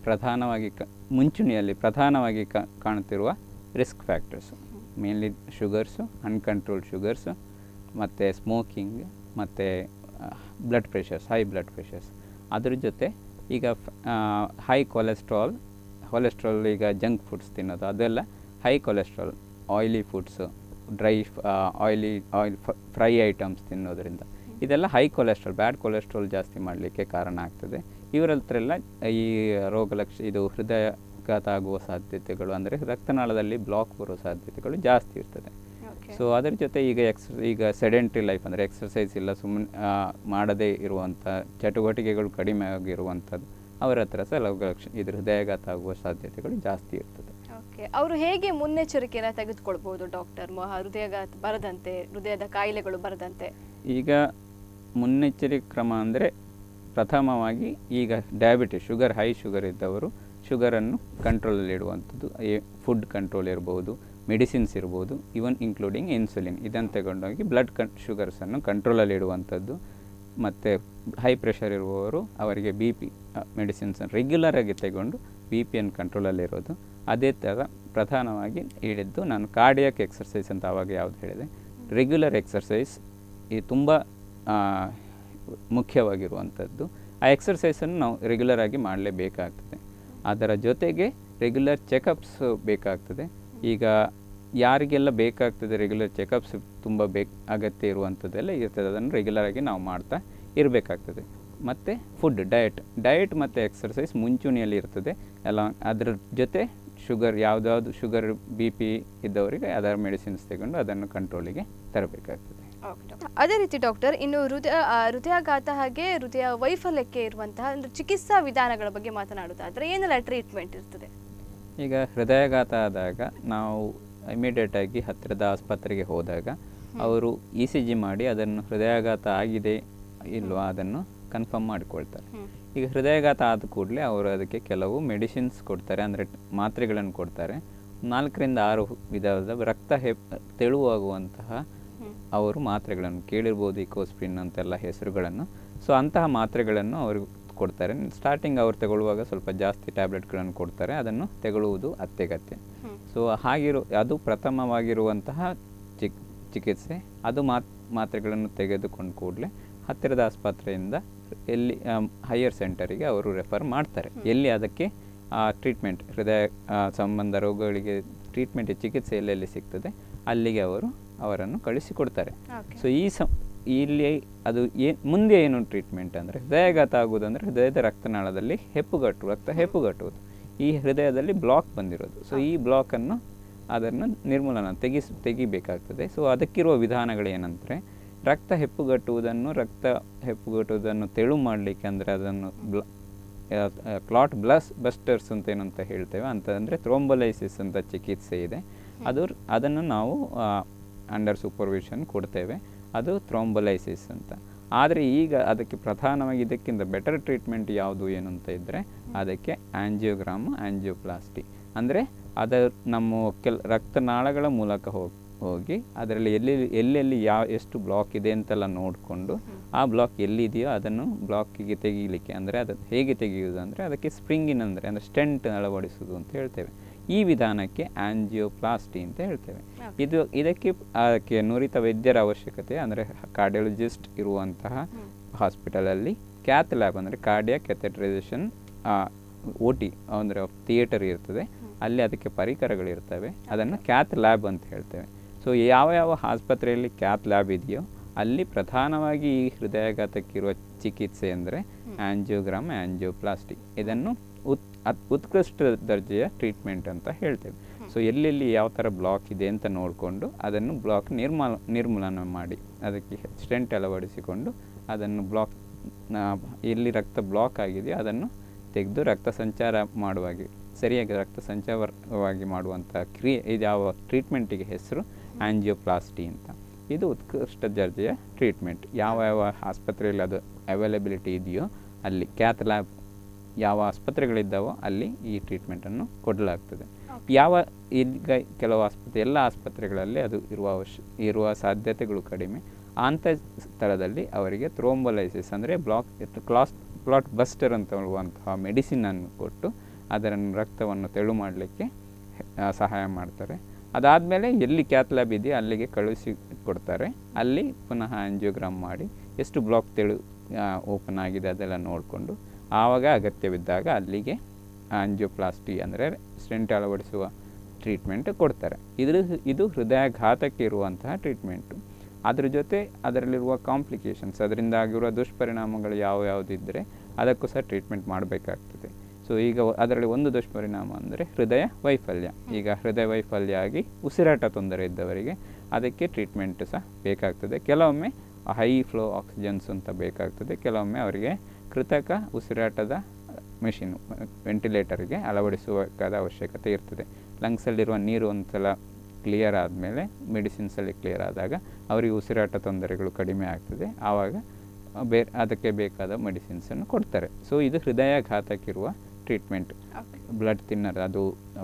ಪ್ರಧಾನವಾಗಿ ಕ ಮುಂಚೂಣಿಯಲ್ಲಿ ಪ್ರಧಾನವಾಗಿ ಕಾಣುತ್ತಿರುವ risk factors. Mainly sugars, uncontrolled sugars, ಮತ್ತು ಸ್ಮೋಕಿಂಗ್, ಮತ್ತು blood pressures, high blood pressures. ಅದ್ರ ಜೊತೆ ಈಗ ಹೈ ಕೊಲೆಸ್ಟ್ರಾಲ್ ಕೊಲೆಸ್ಟ್ರಾಲ್ ಈಗ ಜಂಕ್ ಫುಡ್ಸ್ ತಿನ್ನೋದು ಅದೆಲ್ಲ high cholesterol, oily foods, dry oily oil fry items ತಿನ್ನೋದ್ರಿಂದ ಇದೆಲ್ಲ ಹೈ ಕೊಲೆಸ್ಟ್ರಾಲ್ ಬ್ಯಾಡ್ ಕೊಲೆಸ್ಟ್ರಾಲ್ ಜಾಸ್ತಿ ಮಾಡಲಿಕ್ಕೆ ಕಾರಣ ಆಗ್ತದೆ. ಇವರ ಹತ್ರೆಲ್ಲ ಈ ರೋಗಲಕ್ಷ ಇದು ಹೃದಯಘಾತ ಆಗುವ ಸಾಧ್ಯತೆಗಳು ಅಂದರೆ ರಕ್ತನಾಳದಲ್ಲಿ ಬ್ಲಾಕ್ ಬರೋ ಸಾಧ್ಯತೆಗಳು ಜಾಸ್ತಿ ಇರ್ತದೆ. ಸೊ ಅದರ ಜೊತೆ ಈಗ ಎಕ್ಸ್ ಈಗ ಸೆಡೆಂಟ್ರಿ ಲೈಫ್ ಅಂದರೆ ಎಕ್ಸರ್ಸೈಸ್ ಇಲ್ಲ, ಸುಮ್ಮನೆ ಮಾಡದೇ ಇರುವಂಥ ಚಟುವಟಿಕೆಗಳು ಕಡಿಮೆ ಆಗಿರುವಂಥದ್ದು ಅವರ ಹತ್ರ ಸಹ ರೋಗಲಕ್ಷಣ ಇದು ಹೃದಯಘಾತ ಆಗುವ ಸಾಧ್ಯತೆಗಳು ಜಾಸ್ತಿ ಇರ್ತದೆ. ಓಕೆ, ಅವರು ಹೇಗೆ ಮುನ್ನೆಚ್ಚರಿಕೆಯನ್ನು ತೆಗೆದುಕೊಳ್ಬೋದು ಡಾಕ್ಟರ್, ಹೃದಯಘಾತ ಬರದಂತೆ, ಹೃದಯದ ಕಾಯಿಲೆಗಳು ಬರದಂತೆ? ಈಗ ಮುನ್ನೆಚ್ಚರಿಕೆ ಕ್ರಮ ಅಂದರೆ ಪ್ರಥಮವಾಗಿ ಈಗ ಡಯಾಬಿಟಿಸ್ ಶುಗರ್ ಹೈ ಶುಗರ್ ಇದ್ದವರು ಶುಗರನ್ನು ಕಂಟ್ರೋಲಲ್ಲಿ ಇಡುವಂಥದ್ದು, ಫುಡ್ ಕಂಟ್ರೋಲ್ ಇರ್ಬೋದು, ಮೆಡಿಸಿನ್ಸ್ ಇರ್ಬೋದು, ಈವನ್ ಇನ್ಕ್ಲೂಡಿಂಗ್ ಇನ್ಸುಲಿನ್ ಇದನ್ನು ತಗೊಂಡೋಗಿ ಬ್ಲಡ್ ಕನ್ ಶುಗರ್ಸನ್ನು ಕಂಟ್ರೋಲಲ್ಲಿ ಇಡುವಂಥದ್ದು. ಮತ್ತು ಹೈ ಪ್ರೆಷರ್ ಇರುವವರು ಅವರಿಗೆ ಬಿ ಪಿ ಮೆಡಿಸಿನ್ಸನ್ನು ರೆಗ್ಯುಲರಾಗಿ ತಗೊಂಡು ಬಿ ಪಿಯನ್ನು ಕಂಟ್ರೋಲಲ್ಲಿರೋದು. ಅದೇ ಥರ ಪ್ರಧಾನವಾಗಿ ಹೇಳಿದ್ದು ನಾನು ಕಾರ್ಡಿಯಾಕ್ ಎಕ್ಸರ್ಸೈಸ್ ಅಂತ ಆವಾಗ ಯಾವುದು ಹೇಳಿದೆ, ರೆಗ್ಯುಲರ್ ಎಕ್ಸರ್ಸೈಸ್ ಇದು ತುಂಬ ಮುಖ್ಯವಾಗಿರುವಂಥದ್ದು. ಆ ಎಕ್ಸರ್ಸೈಸನ್ನು ನಾವು ರೆಗ್ಯುಲರಾಗಿ ಮಾಡಲೇಬೇಕಾಗ್ತದೆ. ಅದರ ಜೊತೆಗೆ ರೆಗ್ಯುಲರ್ ಚೆಕಪ್ಸ್ ಬೇಕಾಗ್ತದೆ. ಈಗ ಯಾರಿಗೆಲ್ಲ ಬೇಕಾಗ್ತದೆ ರೆಗ್ಯುಲರ್ ಚೆಕಪ್ಸ್ ತುಂಬ ಬೇಕು ಅಗತ್ಯ ಇರುವಂಥದ್ದೆಲ್ಲ ಇರ್ತದೆ, ಅದನ್ನು ರೆಗ್ಯುಲರಾಗಿ ನಾವು ಮಾಡ್ತಾ ಇರಬೇಕಾಗ್ತದೆ. ಮತ್ತು ಫುಡ್ ಡಯಟ್ ಡಯಟ್ ಮತ್ತು ಎಕ್ಸರ್ಸೈಸ್ ಮುಂಚೂಣಿಯಲ್ಲಿ ಇರ್ತದೆ ಎಲ್ಲ. ಅದರ ಜೊತೆ ಶುಗರ್ ಯಾವುದಾದ್ರು ಶುಗರ್ ಬಿ ಪಿ ಇದ್ದವರಿಗೆ ಅದರ ಮೆಡಿಸಿನ್ಸ್ ತಗೊಂಡು ಅದನ್ನು ಕಂಟ್ರೋಲಿಗೆ ತರಬೇಕಾಗ್ತದೆ. ಅದೇ ರೀತಿ ಡಾಕ್ಟರ್ ಇನ್ನು ಹೃದಯ ಹೃದಯಾಘಾತ ಹಾಗೆ ಹೃದಯ ವೈಫಲ್ಯಕ್ಕೆ ಇರುವಂತಹ ಚಿಕಿತ್ಸಾ ವಿಧಾನಗಳ ಬಗ್ಗೆ ಮಾತನಾಡುವುದಾದರೆ ಏನೆಲ್ಲ ಟ್ರೀಟ್ಮೆಂಟ್ ಇರ್ತದೆ? ಈಗ ಹೃದಯಾಘಾತ ಆದಾಗ ನಾವು ಇಮಿಡಿಯೇಟಾಗಿ ಹತ್ತಿರದ ಆಸ್ಪತ್ರೆಗೆ ಹೋದಾಗ ಅವರು ಇ ಸಿ ಜಿ ಮಾಡಿ ಅದನ್ನು ಹೃದಯಾಘಾತ ಆಗಿದೆ ಇಲ್ವಾ ಅದನ್ನು ಕನ್ಫರ್ಮ್ ಮಾಡಿಕೊಳ್ತಾರೆ. ಈಗ ಹೃದಯಾಘಾತ ಆದ ಕೂಡಲೇ ಅವರು ಅದಕ್ಕೆ ಕೆಲವು ಮೆಡಿಸಿನ್ಸ್ ಕೊಡ್ತಾರೆ, ಅಂದರೆ ಮಾತ್ರೆಗಳನ್ನು ಕೊಡ್ತಾರೆ. ನಾಲ್ಕರಿಂದ ಆರು ವಿಧದ ರಕ್ತ ಹೆ ತೆಳುವಾಗುವಂತಹ ಅವರು ಮಾತ್ರೆಗಳನ್ನು ಕೇಳಿರ್ಬೋದು, ಇಕೋಸ್ಪಿನ್ ಅಂತೆಲ್ಲ ಹೆಸರುಗಳನ್ನು. ಸೊ ಅಂತಹ ಮಾತ್ರೆಗಳನ್ನು ಅವರು ಕೊಡ್ತಾರೆ. ಸ್ಟಾರ್ಟಿಂಗ್ ಅವ್ರು ತಗೊಳ್ಳುವಾಗ ಸ್ವಲ್ಪ ಜಾಸ್ತಿ ಟ್ಯಾಬ್ಲೆಟ್ಗಳನ್ನು ಕೊಡ್ತಾರೆ, ಅದನ್ನು ತಗೊಳ್ಳುವುದು ಅತ್ಯಗತ್ಯ. ಸೊ ಹಾಗಿರೋ ಅದು ಪ್ರಥಮವಾಗಿರುವಂತಹ ಚಿಕ್ ಚಿಕಿತ್ಸೆ. ಅದು ಮಾತ್ ಮಾತ್ರೆಗಳನ್ನು ತೆಗೆದುಕೊಂಡು ಕೂಡಲೇ ಹತ್ತಿರದ ಆಸ್ಪತ್ರೆಯಿಂದ ಎಲ್ಲಿ ಹೈಯರ್ ಸೆಂಟರಿಗೆ ಅವರು ರೆಫರ್ ಮಾಡ್ತಾರೆ, ಎಲ್ಲಿ ಅದಕ್ಕೆ ಟ್ರೀಟ್ಮೆಂಟ್ ಹೃದಯ ಸಂಬಂಧ ರೋಗಗಳಿಗೆ ಟ್ರೀಟ್ಮೆಂಟ್ ಚಿಕಿತ್ಸೆ ಎಲ್ಲೆಲ್ಲಿ ಸಿಗ್ತದೆ ಅಲ್ಲಿಗೆ ಅವರು ಅವರನ್ನು ಕಳಿಸಿಕೊಡ್ತಾರೆ. ಸೊ ಈ ಸ ಇಲ್ಲಿ ಅದು ಏ ಮುಂದೆ ಏನು ಟ್ರೀಟ್ಮೆಂಟ್ ಅಂದರೆ ಹೃದಯಾಘಾತ ಆಗುವುದಂದರೆ ಹೃದಯದ ರಕ್ತನಾಳದಲ್ಲಿ ಹೆಪ್ಪುಗಟ್ಟು ರಕ್ತ ಹೆಪ್ಪುಗಟ್ಟುವುದು, ಈ ಹೃದಯದಲ್ಲಿ ಬ್ಲಾಕ್ ಬಂದಿರೋದು. ಸೊ ಈ ಬ್ಲಾಕನ್ನು ಅದನ್ನು ನಿರ್ಮೂಲನ ತೆಗಿಸ್ ತೆಗಿಬೇಕಾಗ್ತದೆ. ಸೊ ಅದಕ್ಕಿರುವ ವಿಧಾನಗಳೇನಂದರೆ ರಕ್ತ ಹೆಪ್ಪುಗಟ್ಟುವುದನ್ನು ರಕ್ತ ಹೆಪ್ಪುಗಟ್ಟುವುದನ್ನು ತೆಳು ಮಾಡಲಿಕ್ಕೆ ಅಂದರೆ ಅದನ್ನು ಬ್ಲ ಕ್ಲಾಟ್ ಬ್ಲಸ್ ಬಸ್ಟರ್ಸ್ ಅಂತ ಏನಂತ ಹೇಳ್ತೇವೆ ಅಂತಂದರೆ ಥ್ರೋಂಬೋಲೈಸಿಸ್ ಅಂತ ಚಿಕಿತ್ಸೆ ಇದೆ. ಅದು ಅದನ್ನು ನಾವು ಅಂಡರ್ ಸೂಪರ್ವಿಷನ್ ಕೊಡ್ತೇವೆ, ಅದು ಥ್ರೋಂಬೋಲೈಸಿಸ್ ಅಂತ. ಆದರೆ ಈಗ ಅದಕ್ಕೆ ಪ್ರಧಾನವಾಗಿ ಇದಕ್ಕಿಂತ ಬೆಟರ್ ಟ್ರೀಟ್ಮೆಂಟ್ ಯಾವುದು ಏನು ಅಂತ ಇದ್ದರೆ ಅದಕ್ಕೆ ಆ್ಯಂಜಿಯೋಗ್ರಾಮ್ ಆ್ಯಂಜಿಯೋಪ್ಲಾಸ್ಟಿ. ಅಂದರೆ ಅದು ನಮ್ಮ ಕೆಲ ರಕ್ತನಾಳಗಳ ಮೂಲಕ ಹೋಗಿ ಹೋಗಿ ಅದರಲ್ಲಿ ಎಲ್ಲಿ ಎಲ್ಲೆಲ್ಲಿ ಯಾವ ಎಷ್ಟು ಬ್ಲಾಕ್ ಇದೆ ಅಂತೆಲ್ಲ ನೋಡಿಕೊಂಡು ಆ ಬ್ಲಾಕ್ ಎಲ್ಲಿದೆಯೋ ಅದನ್ನು ಬ್ಲಾಕಿಗೆ ತೆಗೀಲಿಕ್ಕೆ ಅಂದರೆ ಅದು ಹೇಗೆ ತೆಗೆಯುವುದು ಅಂದರೆ ಅದಕ್ಕೆ ಸ್ಪ್ರಿಂಗಿನ್ ಅಂದರೆ ಅಂದರೆ ಸ್ಟೆಂಟ್ ಅಳವಡಿಸುವುದು ಅಂತ ಹೇಳ್ತೇವೆ. ಈ ವಿಧಾನಕ್ಕೆ ಆ್ಯಂಜಿಯೋಪ್ಲಾಸ್ಟಿ ಅಂತ ಹೇಳ್ತೇವೆ. ಇದು ಇದಕ್ಕೆ ಅದಕ್ಕೆ ನುರಿತ ವೈದ್ಯರ ಅವಶ್ಯಕತೆ ಅಂದರೆ ಕಾರ್ಡಿಯಾಲಜಿಸ್ಟ್ ಇರುವಂತಹ ಹಾಸ್ಪಿಟಲಲ್ಲಿ ಕ್ಯಾತ್ ಲ್ಯಾಬ್ ಅಂದರೆ ಕಾರ್ಡಿಯಾ ಕ್ಯಾಥೆಟ್ರೈಸೇಷನ್ ಓ ಟಿ ಅಂದರೆ ಥಿಯೇಟರ್ ಇರ್ತದೆ, ಅಲ್ಲಿ ಅದಕ್ಕೆ ಪರಿಕರಗಳಿರ್ತವೆ, ಅದನ್ನು ಕ್ಯಾತ್ ಲ್ಯಾಬ್ ಅಂತ ಹೇಳ್ತೇವೆ. ಸೊ ಯಾವ ಯಾವ ಆಸ್ಪತ್ರೆಯಲ್ಲಿ ಕ್ಯಾತ್ ಲ್ಯಾಬ್ ಇದೆಯೋ ಅಲ್ಲಿ ಪ್ರಧಾನವಾಗಿ ಈ ಹೃದಯಾಘಾತಕ್ಕಿರುವ ಚಿಕಿತ್ಸೆ ಅಂದರೆ ಆ್ಯಂಜಿಯೋಗ್ರಾಮ್ ಆ್ಯಂಜಿಯೋಪ್ಲಾಸ್ಟಿ. ಇದನ್ನು ಉತ್ ಉತ್ಕೃಷ್ಟ ದರ್ಜೆಯ ಟ್ರೀಟ್ಮೆಂಟ್ ಅಂತ ಹೇಳ್ತೇವೆ. ಸೊ ಎಲ್ಲೆಲ್ಲಿ ಯಾವ ಥರ ಬ್ಲಾಕ್ ಇದೆ ಅಂತ ನೋಡಿಕೊಂಡು ಅದನ್ನು ಬ್ಲಾಕ್ ನಿರ್ಮೂಲ ನಿರ್ಮೂಲನೆ ಮಾಡಿ ಅದಕ್ಕೆ ಸ್ಟೆಂಟ್ ಅಳವಡಿಸಿಕೊಂಡು ಅದನ್ನು ಬ್ಲಾಕ್ ಎಲ್ಲಿ ರಕ್ತ ಬ್ಲಾಕ್ ಆಗಿದೆಯೋ ಅದನ್ನು ತೆಗೆದು ರಕ್ತ ಸಂಚಾರ ಮಾಡುವಾಗಿ ಸರಿಯಾಗಿ ರಕ್ತ ಸಂಚಾರವಾಗಿ ಮಾಡುವಂಥ ಕ್ರಿಯೆ ಇದು ಯಾವ ಟ್ರೀಟ್ಮೆಂಟಿಗೆ ಹೆಸರು ಆ್ಯಂಜಿಯೋಪ್ಲಾಸ್ಟಿ ಅಂತ. ಇದು ಉತ್ಕೃಷ್ಟ ದರ್ಜೆಯ ಟ್ರೀಟ್ಮೆಂಟ್. ಯಾವ ಯಾವ ಆಸ್ಪತ್ರೆಯಲ್ಲಿ ಅದು ಅವೈಲಬಿಲಿಟಿ ಇದೆಯೋ ಅಲ್ಲಿ ಕ್ಯಾತ್ ಲ್ಯಾಬ್ ಯಾವ ಆಸ್ಪತ್ರೆಗಳಿದ್ದಾವೋ ಅಲ್ಲಿ ಈ ಟ್ರೀಟ್ಮೆಂಟನ್ನು ಕೊಡಲಾಗ್ತದೆ. ಯಾವ ಈಗ ಕೆಲವು ಆಸ್ಪತ್ರೆ ಎಲ್ಲ ಆಸ್ಪತ್ರೆಗಳಲ್ಲಿ ಅದು ಇರುವ ಅವಶ್ಯ ಇರುವ ಸಾಧ್ಯತೆಗಳು ಕಡಿಮೆ. ಅಂಥ ಸ್ಥಳದಲ್ಲಿ ಅವರಿಗೆ ಥ್ರೋಂಬೋಲೈಸಿಸ್ ಅಂದರೆ ಬ್ಲಾಕ್ ಕ್ಲಾಸ್ ಕ್ಲಾಟ್ ಬಸ್ಟರ್ ಅಂತ ಹೇಳುವಂತಹ ಮೆಡಿಸಿನನ್ನು ಕೊಟ್ಟು ಅದನ್ನು ರಕ್ತವನ್ನು ತೆಳು ಮಾಡಲಿಕ್ಕೆ ಸಹಾಯ ಮಾಡ್ತಾರೆ. ಅದಾದಮೇಲೆ ಎಲ್ಲಿ ಕ್ಯಾತ್ ಲ್ಯಾಬ್ ಇದೆಯೋ ಅಲ್ಲಿಗೆ ಕಳುಹಿಸಿ ಕೊಡ್ತಾರೆ, ಅಲ್ಲಿ ಪುನಃ ಆ್ಯಂಜಿಯೋಗ್ರಾಮ್ ಮಾಡಿ ಎಷ್ಟು ಬ್ಲಾಕ್ ತೆಳು ಓಪನ್ ಆಗಿದೆ ಅದೆಲ್ಲ ನೋಡಿಕೊಂಡು ಆವಾಗ ಅಗತ್ಯವಿದ್ದಾಗ ಅಲ್ಲಿಗೆ ಆ್ಯಂಜಿಯೋಪ್ಲಾಸ್ಟಿ ಅಂದರೆ ಸ್ಟೆಂಟ್ ಅಳವಡಿಸುವ ಟ್ರೀಟ್ಮೆಂಟ್ ಕೊಡ್ತಾರೆ. ಇದು ಇದು ಹೃದಯಾಘಾತಕ್ಕೆ ಇರುವಂತಹ ಟ್ರೀಟ್ಮೆಂಟು. ಅದ್ರ ಜೊತೆ ಅದರಲ್ಲಿರುವ ಕಾಂಪ್ಲಿಕೇಶನ್ಸ್ ಅದರಿಂದ ಆಗಿರುವ ದುಷ್ಪರಿಣಾಮಗಳು ಯಾವ ಯಾವುದಿದ್ದರೆ ಅದಕ್ಕೂ ಸಹ ಟ್ರೀಟ್ಮೆಂಟ್ ಮಾಡಬೇಕಾಗ್ತದೆ. ಸೊ ಈಗ ಅದರಲ್ಲಿ ಒಂದು ದುಷ್ಪರಿಣಾಮ ಅಂದರೆ ಹೃದಯ ವೈಫಲ್ಯ. ಈಗ ಹೃದಯ ವೈಫಲ್ಯ ಆಗಿ ಉಸಿರಾಟ ತೊಂದರೆ ಇದ್ದವರಿಗೆ ಅದಕ್ಕೆ ಟ್ರೀಟ್ಮೆಂಟ್ ಸಹ ಬೇಕಾಗ್ತದೆ. ಕೆಲವೊಮ್ಮೆ ಹೈ ಫ್ಲೋ ಆಕ್ಸಿಜನ್ಸ್ ಅಂತ ಬೇಕಾಗ್ತದೆ, ಕೆಲವೊಮ್ಮೆ ಅವರಿಗೆ ಕೃತಕ ಉಸಿರಾಟದ ಮೆಷಿನು ವೆಂಟಿಲೇಟರ್ಗೆ ಅಳವಡಿಸುವಾದ ಅವಶ್ಯಕತೆ ಇರ್ತದೆ. ಲಂಗ್ಸಲ್ಲಿರುವ ನೀರು ಒಂದು ಸಲ ಕ್ಲಿಯರ್ ಆದಮೇಲೆ ಮೆಡಿಸಿನ್ಸಲ್ಲಿ ಕ್ಲಿಯರ್ ಆದಾಗ ಅವರಿಗೆ ಉಸಿರಾಟ ತೊಂದರೆಗಳು ಕಡಿಮೆ ಆಗ್ತದೆ, ಆವಾಗ ಬೇ ಅದಕ್ಕೆ ಬೇಕಾದ ಮೆಡಿಸಿನ್ಸನ್ನು ಕೊಡ್ತಾರೆ. ಸೊ ಇದು ಹೃದಯಾಘಾತಕ್ಕಿರುವ ಟ್ರೀಟ್ಮೆಂಟ್. ಬ್ಲಡ್ ತಿನ್ನರ್ ಅದು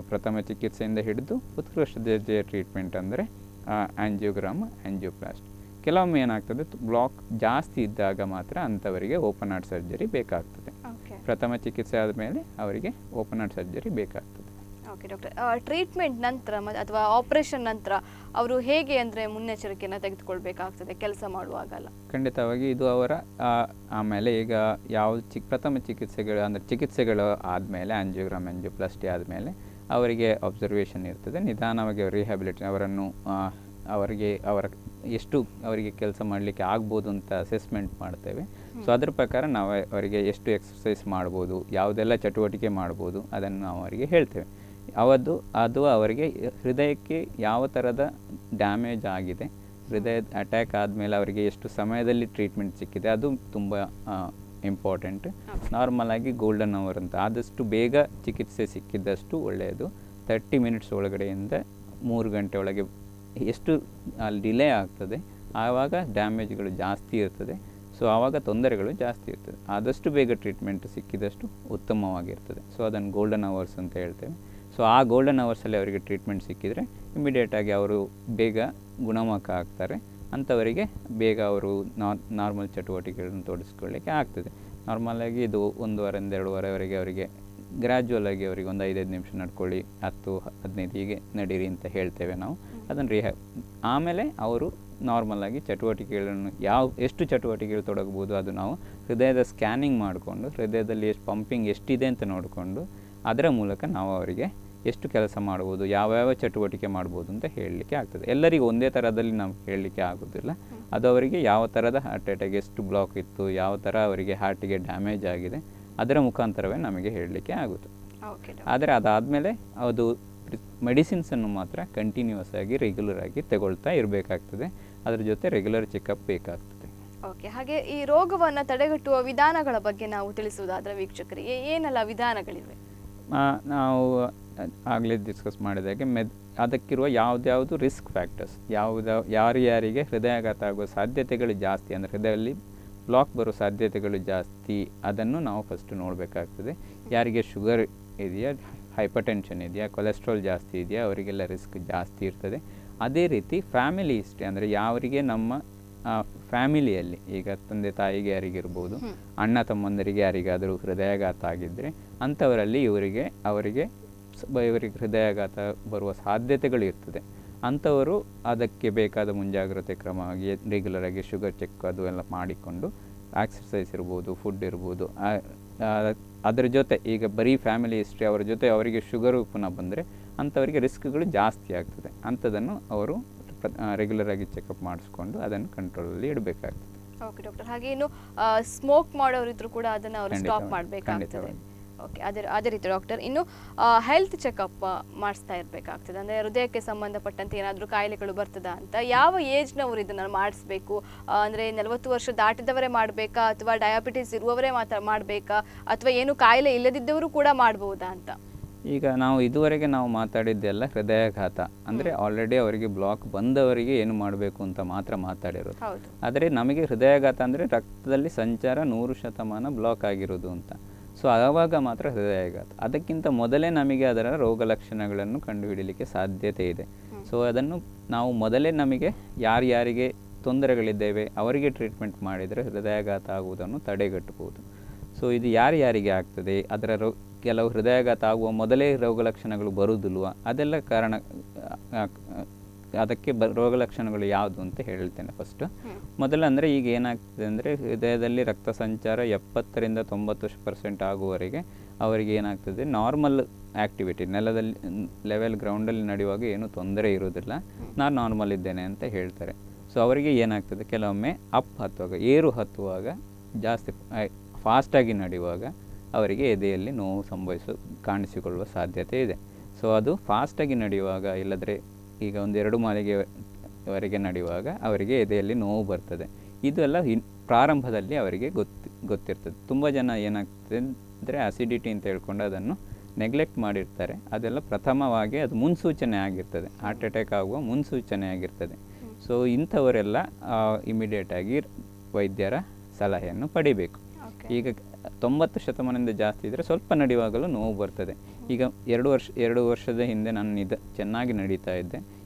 ಪ್ರಥಮ ಚಿಕಿತ್ಸೆಯಿಂದ ಹಿಡಿದು ಉತ್ಕೃಷ್ಟ ದರ್ಜೆಯ ಟ್ರೀಟ್ಮೆಂಟ್ ಅಂದರೆ ಆ್ಯಂಜಿಯೋಗ್ರಾಮ್ ಆ್ಯಂಜಿಯೋಪ್ಲಾಸ್ಟಿ. ಕೆಲವೊಮ್ಮೆ ಏನಾಗ್ತದೆ ಬ್ಲಾಕ್ ಜಾಸ್ತಿ ಇದ್ದಾಗ ಮಾತ್ರ ಅಂಥವರಿಗೆ ಓಪನ್ ಹಾರ್ಟ್ ಸರ್ಜರಿ ಬೇಕಾಗ್ತದೆ. ಪ್ರಥಮ ಚಿಕಿತ್ಸೆ ಆದಮೇಲೆ ಅವರಿಗೆ ಓಪನ್ ಹಾರ್ಟ್ ಸರ್ಜರಿ ಬೇಕಾಗ್ತದೆ. ಓಕೆ ಡಾಕ್ಟರ್, ಟ್ರೀಟ್ಮೆಂಟ್ ನಂತರ ಅಥವಾ ಆಪರೇಷನ್ ನಂತರ ಅವರು ಹೇಗೆ ಅಂದರೆ ಮುನ್ನೆಚ್ಚರಿಕೆಯನ್ನು ತೆಗೆದುಕೊಳ್ಬೇಕಾಗ್ತದೆ ಕೆಲಸ ಮಾಡುವಾಗಲ್ಲ? ಖಂಡಿತವಾಗಿ ಇದು ಅವರ ಆಮೇಲೆ ಈಗ ಯಾವ ಚಿ ಪ್ರಥಮ ಚಿಕಿತ್ಸೆಗಳು ಅಂದರೆ ಚಿಕಿತ್ಸೆಗಳು ಆದಮೇಲೆ ಆ್ಯಂಜಿಯೋಗ್ರಾಮ್ ಆ್ಯಂಜಿಯೋಪ್ಲಾಸ್ಟಿ ಆದಮೇಲೆ ಅವರಿಗೆ ಅಬ್ಸರ್ವೇಷನ್ ಇರ್ತದೆ. ನಿಧಾನವಾಗಿ ಅವರು ರಿಹ್ಯಾಬಿಲಿಟೇಷನ್ ಅವರನ್ನು ಅವರಿಗೆ ಅವರ ಎಷ್ಟು ಅವರಿಗೆ ಕೆಲಸ ಮಾಡಲಿಕ್ಕೆ ಆಗ್ಬೋದು ಅಂತ ಅಸೆಸ್ಮೆಂಟ್ ಮಾಡ್ತೇವೆ. ಸೊ ಅದ್ರ ಪ್ರಕಾರ ನಾವು ಅವರಿಗೆ ಎಷ್ಟು ಎಕ್ಸಸೈಸ್ ಮಾಡ್ಬೋದು, ಯಾವುದೆಲ್ಲ ಚಟುವಟಿಕೆ ಮಾಡ್ಬೋದು ಅದನ್ನು ನಾವು ಅವರಿಗೆ ಹೇಳ್ತೇವೆ. ಅವದು ಅದು ಅವರಿಗೆ ಹೃದಯಕ್ಕೆ ಯಾವ ಥರದ ಡ್ಯಾಮೇಜ್ ಆಗಿದೆ, ಹೃದಯದ ಅಟ್ಯಾಕ್ ಆದಮೇಲೆ ಅವರಿಗೆ ಎಷ್ಟು ಸಮಯದಲ್ಲಿ ಟ್ರೀಟ್ಮೆಂಟ್ ಸಿಕ್ಕಿದೆ ಅದು ತುಂಬ ಇಂಪಾರ್ಟೆಂಟ್. ನಾರ್ಮಲಾಗಿ ಗೋಲ್ಡನ್ ಅವರ್ ಅಂತ ಆದಷ್ಟು ಬೇಗ ಚಿಕಿತ್ಸೆ ಸಿಕ್ಕಿದ್ದಷ್ಟು ಒಳ್ಳೆಯದು. ತರ್ಟಿ ಮಿನಿಟ್ಸ್ ಒಳಗಡೆಯಿಂದ ಮೂರು ಗಂಟೆ ಒಳಗೆ ಎಷ್ಟು ಅಲ್ಲಿ ಡಿಲೇ ಆಗ್ತದೆ ಆವಾಗ ಡ್ಯಾಮೇಜ್ಗಳು ಜಾಸ್ತಿ ಇರ್ತದೆ. ಸೊ ಆವಾಗ ತೊಂದರೆಗಳು ಜಾಸ್ತಿ ಇರ್ತದೆ. ಆದಷ್ಟು ಬೇಗ ಟ್ರೀಟ್ಮೆಂಟ್ ಸಿಕ್ಕಿದಷ್ಟು ಉತ್ತಮವಾಗಿರ್ತದೆ. ಸೊ ಅದನ್ನು ಗೋಲ್ಡನ್ ಅವರ್ಸ್ ಅಂತ ಹೇಳ್ತೇವೆ. ಸೊ ಆ ಗೋಲ್ಡನ್ ಅವರ್ಸಲ್ಲಿ ಅವರಿಗೆ ಟ್ರೀಟ್ಮೆಂಟ್ ಸಿಕ್ಕಿದರೆ ಇಮಿಡಿಯೇಟಾಗಿ ಅವರು ಬೇಗ ಗುಣಮುಖ ಆಗ್ತಾರೆ. ಅಂಥವರಿಗೆ ಬೇಗ ಅವರು ನಾರ್ಮಲ್ ಚಟುವಟಿಕೆಗಳನ್ನು ತೋರಿಸ್ಕೊಳ್ಳಿಕ್ಕೆ ಆಗ್ತದೆ. ನಾರ್ಮಲಾಗಿ ಇದು ಒಂದು ವಾರ ಎರಡು ವಾರವರೆಗೆ ಅವರಿಗೆ ಗ್ರ್ಯಾಜುವಲ್ ಆಗಿ ಅವರಿಗೆ ಒಂದು ಐದೈದು ನಿಮಿಷ ನಡ್ಕೊಳ್ಳಿ, ಹತ್ತು ಹದಿನೈದು ಹೀಗೆ ನಡೀರಿ ಅಂತ ಹೇಳ್ತೇವೆ ನಾವು. ಅದನ್ನು ರಿಹ್ಯಾಬ್ ಆಮೇಲೆ ಅವರು ನಾರ್ಮಲಾಗಿ ಚಟುವಟಿಕೆಗಳನ್ನು ಯಾವ ಎಷ್ಟು ಚಟುವಟಿಕೆಗಳು ತೊಡಗಬಹುದು ಅದು ನಾವು ಹೃದಯದ ಸ್ಕ್ಯಾನಿಂಗ್ ಮಾಡಿಕೊಂಡು ಹೃದಯದಲ್ಲಿ ಎಷ್ಟು ಪಂಪಿಂಗ್ ಎಷ್ಟಿದೆ ಅಂತ ನೋಡಿಕೊಂಡು ಅದರ ಮೂಲಕ ನಾವು ಅವರಿಗೆ ಎಷ್ಟು ಕೆಲಸ ಮಾಡ್ಬೋದು, ಯಾವ್ಯಾವ ಚಟುವಟಿಕೆ ಮಾಡ್ಬೋದು ಅಂತ ಹೇಳಲಿಕ್ಕೆ ಆಗ್ತದೆ. ಎಲ್ಲರಿಗೂ ಒಂದೇ ಥರದಲ್ಲಿ ನಾವು ಹೇಳಲಿಕ್ಕೆ ಆಗೋದಿಲ್ಲ. ಅದು ಅವರಿಗೆ ಯಾವ ಥರದ ಹಾರ್ಟ್ ಅಟ್ಯಾಕ್, ಎಷ್ಟು ಬ್ಲಾಕ್ ಇತ್ತು, ಯಾವ ಥರ ಅವರಿಗೆ ಹಾರ್ಟಿಗೆ ಡ್ಯಾಮೇಜ್ ಆಗಿದೆ ಅದರ ಮುಖಾಂತರವೇ ನಮಗೆ ಹೇಳಲಿಕ್ಕೆ ಆಗುತ್ತೆ. ಆದರೆ ಅದಾದಮೇಲೆ ಅದು ಮೆಡಿಸಿನ್ಸನ್ನು ಮಾತ್ರ ಕಂಟಿನ್ಯೂಸ್ ಆಗಿ ರೆಗ್ಯುಲರ್ ಆಗಿ ತಗೊಳ್ತಾ ಇರಬೇಕಾಗ್ತದೆ. ಅದ್ರ ಜೊತೆ ರೆಗ್ಯುಲರ್ ಚೆಕಪ್ ಬೇಕಾಗ್ತದೆ. ಓಕೆ, ಹಾಗೆ ಈ ರೋಗವನ್ನು ತಡೆಗಟ್ಟುವ ವಿಧಾನಗಳ ಬಗ್ಗೆ ನಾವು ತಿಳಿಸುವುದಾದರೆ ವೀಕ್ಷಕರಿಗೆ ಏನೆಲ್ಲ ವಿಧಾನಗಳಿವೆ? ನಾವು ಆಗಲೇ ಡಿಸ್ಕಸ್ ಮಾಡಿದಾಗೆ ಮೆದ್ ಅದಕ್ಕಿರುವ ಯಾವುದ್ಯಾವುದು ರಿಸ್ಕ್ ಫ್ಯಾಕ್ಟರ್ಸ್, ಯಾವುದ್ಯಾವ ಯಾರು ಯಾರಿಗೆ ಹೃದಯಾಘಾತ ಆಗುವ ಸಾಧ್ಯತೆಗಳು ಜಾಸ್ತಿ, ಅಂದರೆ ಹೃದಯದಲ್ಲಿ ಬ್ಲಾಕ್ ಬರೋ ಸಾಧ್ಯತೆಗಳು ಜಾಸ್ತಿ, ಅದನ್ನು ನಾವು ಫಸ್ಟು ನೋಡಬೇಕಾಗ್ತದೆ. ಯಾರಿಗೆ ಶುಗರ್ ಇದೆಯಾ, ಹೈಪರ್ ಟೆನ್ಷನ್ ಇದೆಯಾ, ಕೊಲೆಸ್ಟ್ರಾಲ್ ಜಾಸ್ತಿ ಇದೆಯಾ, ಅವರಿಗೆಲ್ಲ ರಿಸ್ಕ್ ಜಾಸ್ತಿ ಇರ್ತದೆ. ಅದೇ ರೀತಿ ಫ್ಯಾಮಿಲಿ ಹಿಸ್ಟ್ರಿ, ಅಂದರೆ ಯಾರಿಗೆ ನಮ್ಮ ಫ್ಯಾಮಿಲಿಯಲ್ಲಿ ಈಗ ತಂದೆ ತಾಯಿಗೆ ಯಾರಿಗಿರ್ಬೋದು, ಅಣ್ಣ ತಮ್ಮಂದರಿಗೆ ಯಾರಿಗಾದರೂ ಹೃದಯಾಘಾತ ಆಗಿದ್ದರೆ ಅಂಥವರಲ್ಲಿ ಇವರಿಗೆ ಅವರಿಗೆ ಇವರಿಗೆ ಹೃದಯಾಘಾತ ಬರುವ ಸಾಧ್ಯತೆಗಳು ಇರ್ತದೆ. ಅಂಥವರು ಅದಕ್ಕೆ ಬೇಕಾದ ಮುಂಜಾಗ್ರತೆ ಕ್ರಮವಾಗಿ ರೆಗ್ಯುಲರ್ ಆಗಿ ಶುಗರ್ ಚೆಕ್ ಅದು ಎಲ್ಲ ಮಾಡಿಕೊಂಡು ಎಕ್ಸರ್ಸೈಸ್ ಇರ್ಬೋದು, ಫುಡ್ ಇರ್ಬೋದು, ಅದರ ಜೊತೆ ಈಗ ಬರೀ ಫ್ಯಾಮಿಲಿ ಹಿಸ್ಟ್ರಿ ಅವರ ಜೊತೆ ಅವರಿಗೆ ಶುಗರು ಪುನಃ ಬಂದರೆ ಅಂಥವರಿಗೆ ರಿಸ್ಕ್ಗಳು ಜಾಸ್ತಿ ಆಗ್ತದೆ. ಅಂಥದನ್ನು ಅವರು ರೆಗ್ಯುಲರ್ ಆಗಿ ಚೆಕಪ್ ಮಾಡಿಸ್ಕೊಂಡು ಅದನ್ನು ಕಂಟ್ರೋಲಲ್ಲಿ ಇಡಬೇಕಾಗ್ತದೆ. ಓಕೆ ಡಾಕ್ಟರ್, ಹಾಗೆ ಇನ್ನು ಸ್ಮೋಕ್ ಮಾಡೋರಿದ್ರು ಕೂಡ ಅದನ್ನು ಅವರು ಸ್ಟಾಪ್ ಮಾಡಬೇಕಾಗ್ತದೆ. ಓಕೆ, ಅದೇ ಅದೇ ರೀತಿ ಡಾಕ್ಟರ್ ಇನ್ನು ಹೆಲ್ತ್ ಚೆಕಪ್ ಮಾಡಿಸ್ತಾ ಇರಬೇಕಾಗ್ತದೆ. ಅಂದರೆ ಹೃದಯಕ್ಕೆ ಸಂಬಂಧಪಟ್ಟಂತೆ ಏನಾದರೂ ಕಾಯಿಲೆಗಳು ಬರ್ತದಾ ಅಂತ ಯಾವ ಏಜ್ನವರು ಇದನ್ನು ಮಾಡಿಸ್ಬೇಕು? ಅಂದರೆ ನಲವತ್ತು ವರ್ಷ ದಾಟಿದವರೇ ಮಾಡಬೇಕಾ, ಅಥವಾ ಡಯಾಬಿಟಿಸ್ ಇರುವವರೇ ಮಾತ್ರ ಮಾಡಬೇಕಾ, ಅಥವಾ ಏನು ಕಾಯಿಲೆ ಇಲ್ಲದಿದ್ದವರು ಕೂಡ ಮಾಡ್ಬೋದಾ ಅಂತ? ಈಗ ನಾವು ಇದುವರೆಗೆ ನಾವು ಮಾತಾಡಿದ್ದೆಲ್ಲ ಹೃದಯಾಘಾತ ಅಂದರೆ ಆಲ್ರೆಡಿ ಅವರಿಗೆ ಬ್ಲಾಕ್ ಬಂದವರಿಗೆ ಏನು ಮಾಡಬೇಕು ಅಂತ ಮಾತ್ರ ಮಾತಾಡಿರೋದು. ಆದರೆ ನಮಗೆ ಹೃದಯಾಘಾತ ಅಂದರೆ ರಕ್ತದಲ್ಲಿ ಸಂಚಾರ ನೂರು ಶತಮಾನ ಬ್ಲಾಕ್ ಆಗಿರೋದು ಅಂತ. ಸೊ ಆವಾಗ ಮಾತ್ರ ಹೃದಯಾಘಾತ, ಅದಕ್ಕಿಂತ ಮೊದಲೇ ನಮಗೆ ಅದರ ರೋಗ ಲಕ್ಷಣಗಳನ್ನು ಕಂಡುಹಿಡಲಿಕ್ಕೆ ಸಾಧ್ಯತೆ ಇದೆ. ಸೊ ಅದನ್ನು ನಾವು ಮೊದಲೇ ನಮಗೆ ಯಾರ್ಯಾರಿಗೆ ತೊಂದರೆಗಳಿದ್ದೇವೆ ಅವರಿಗೆ ಟ್ರೀಟ್ಮೆಂಟ್ ಮಾಡಿದರೆ ಹೃದಯಾಘಾತ ಆಗುವುದನ್ನು ತಡೆಗಟ್ಟಬಹುದು. ಸೊ ಇದು ಯಾರ್ಯಾರಿಗೆ ಆಗ್ತದೆ, ಅದರ ರೋ ಕೆಲವು ಹೃದಯಾಘಾತ ಆಗುವ ಮೊದಲೇ ರೋಗ ಲಕ್ಷಣಗಳು ಬರುವುದಿಲ್ವ, ಅದೆಲ್ಲ ಕಾರಣ ಅದಕ್ಕೆ ಬ ರೋಗ ಲಕ್ಷಣಗಳು ಯಾವುದು ಅಂತ ಹೇಳ್ತೇನೆ ಫಸ್ಟು. ಮೊದಲು ಅಂದರೆ ಈಗ ಏನಾಗ್ತದೆ ಅಂದರೆ ಹೃದಯದಲ್ಲಿ ರಕ್ತ ಸಂಚಾರ ಎಪ್ಪತ್ತರಿಂದ ತೊಂಬತ್ತು ಪರ್ಸೆಂಟ್ ಆಗುವವರೆಗೆ ಅವರಿಗೆ ಏನಾಗ್ತದೆ, ನಾರ್ಮಲ್ ಆ್ಯಕ್ಟಿವಿಟಿ ನೆಲದಲ್ಲಿ ಲೆವೆಲ್ ಗ್ರೌಂಡಲ್ಲಿ ನಡೆಯುವಾಗ ಏನೂ ತೊಂದರೆ ಇರೋದಿಲ್ಲ, ನಾನು ನಾರ್ಮಲ್ ಇದ್ದೇನೆ ಅಂತ ಹೇಳ್ತಾರೆ. ಸೊ ಅವರಿಗೆ ಏನಾಗ್ತದೆ, ಕೆಲವೊಮ್ಮೆ ಅಪ್ ಹತ್ತುವಾಗ ಏರು ಹತ್ತುವಾಗ ಜಾಸ್ತಿ ಫಾಸ್ಟಾಗಿ ನಡೆಯುವಾಗ ಅವರಿಗೆ ಎದೆಯಲ್ಲಿ ನೋವು ಸಂಭವಿಸೋ ಕಾಣಿಸಿಕೊಳ್ಳುವ ಸಾಧ್ಯತೆ ಇದೆ. ಸೊ ಅದು ಫಾಸ್ಟಾಗಿ ನಡೆಯುವಾಗ ಇಲ್ಲದ್ರೆ ಈಗ ಒಂದೆರಡು ಮಾಲಿಗೆವರೆಗೆ ನಡೆಯುವಾಗ ಅವರಿಗೆ ಎದೆಯಲ್ಲಿ ನೋವು ಬರ್ತದೆ. ಇದೆಲ್ಲ ಪ್ರಾರಂಭದಲ್ಲಿ ಅವರಿಗೆ ಗೊತ್ತು ಗೊತ್ತಿರ್ತದೆ. ತುಂಬ ಜನ ಏನಾಗ್ತದೆ ಅಂದರೆ ಅಸಿಡಿಟಿ ಅಂತ ಹೇಳ್ಕೊಂಡು ಅದನ್ನು ನೆಗ್ಲೆಕ್ಟ್ ಮಾಡಿರ್ತಾರೆ. ಅದೆಲ್ಲ ಪ್ರಥಮವಾಗಿ ಅದು ಮುನ್ಸೂಚನೆ ಆಗಿರ್ತದೆ, ಹಾರ್ಟ್ ಅಟ್ಯಾಕ್ ಆಗುವ ಮುನ್ಸೂಚನೆ ಆಗಿರ್ತದೆ. ಸೊ ಇಂಥವರೆಲ್ಲ ಇಮಿಡಿಯೇಟಾಗಿ ವೈದ್ಯರ ಸಲಹೆಯನ್ನು ಪಡಿಬೇಕು. ಈಗ ತೊಂಬತ್ತು ಶತಮಾನದಿಂದ ಜಾಸ್ತಿ ಇದ್ದರೆ ಸ್ವಲ್ಪ ನಡೆಯುವಾಗಲೂ ನೋವು ಬರ್ತದೆ. ಈಗ ಎರಡು ವರ್ಷ ಎರಡು ವರ್ಷದ ಹಿಂದೆ ನಾನು ಇದು ಚೆನ್ನಾಗಿ ನಡೀತಾ ಇದ್ದೆ,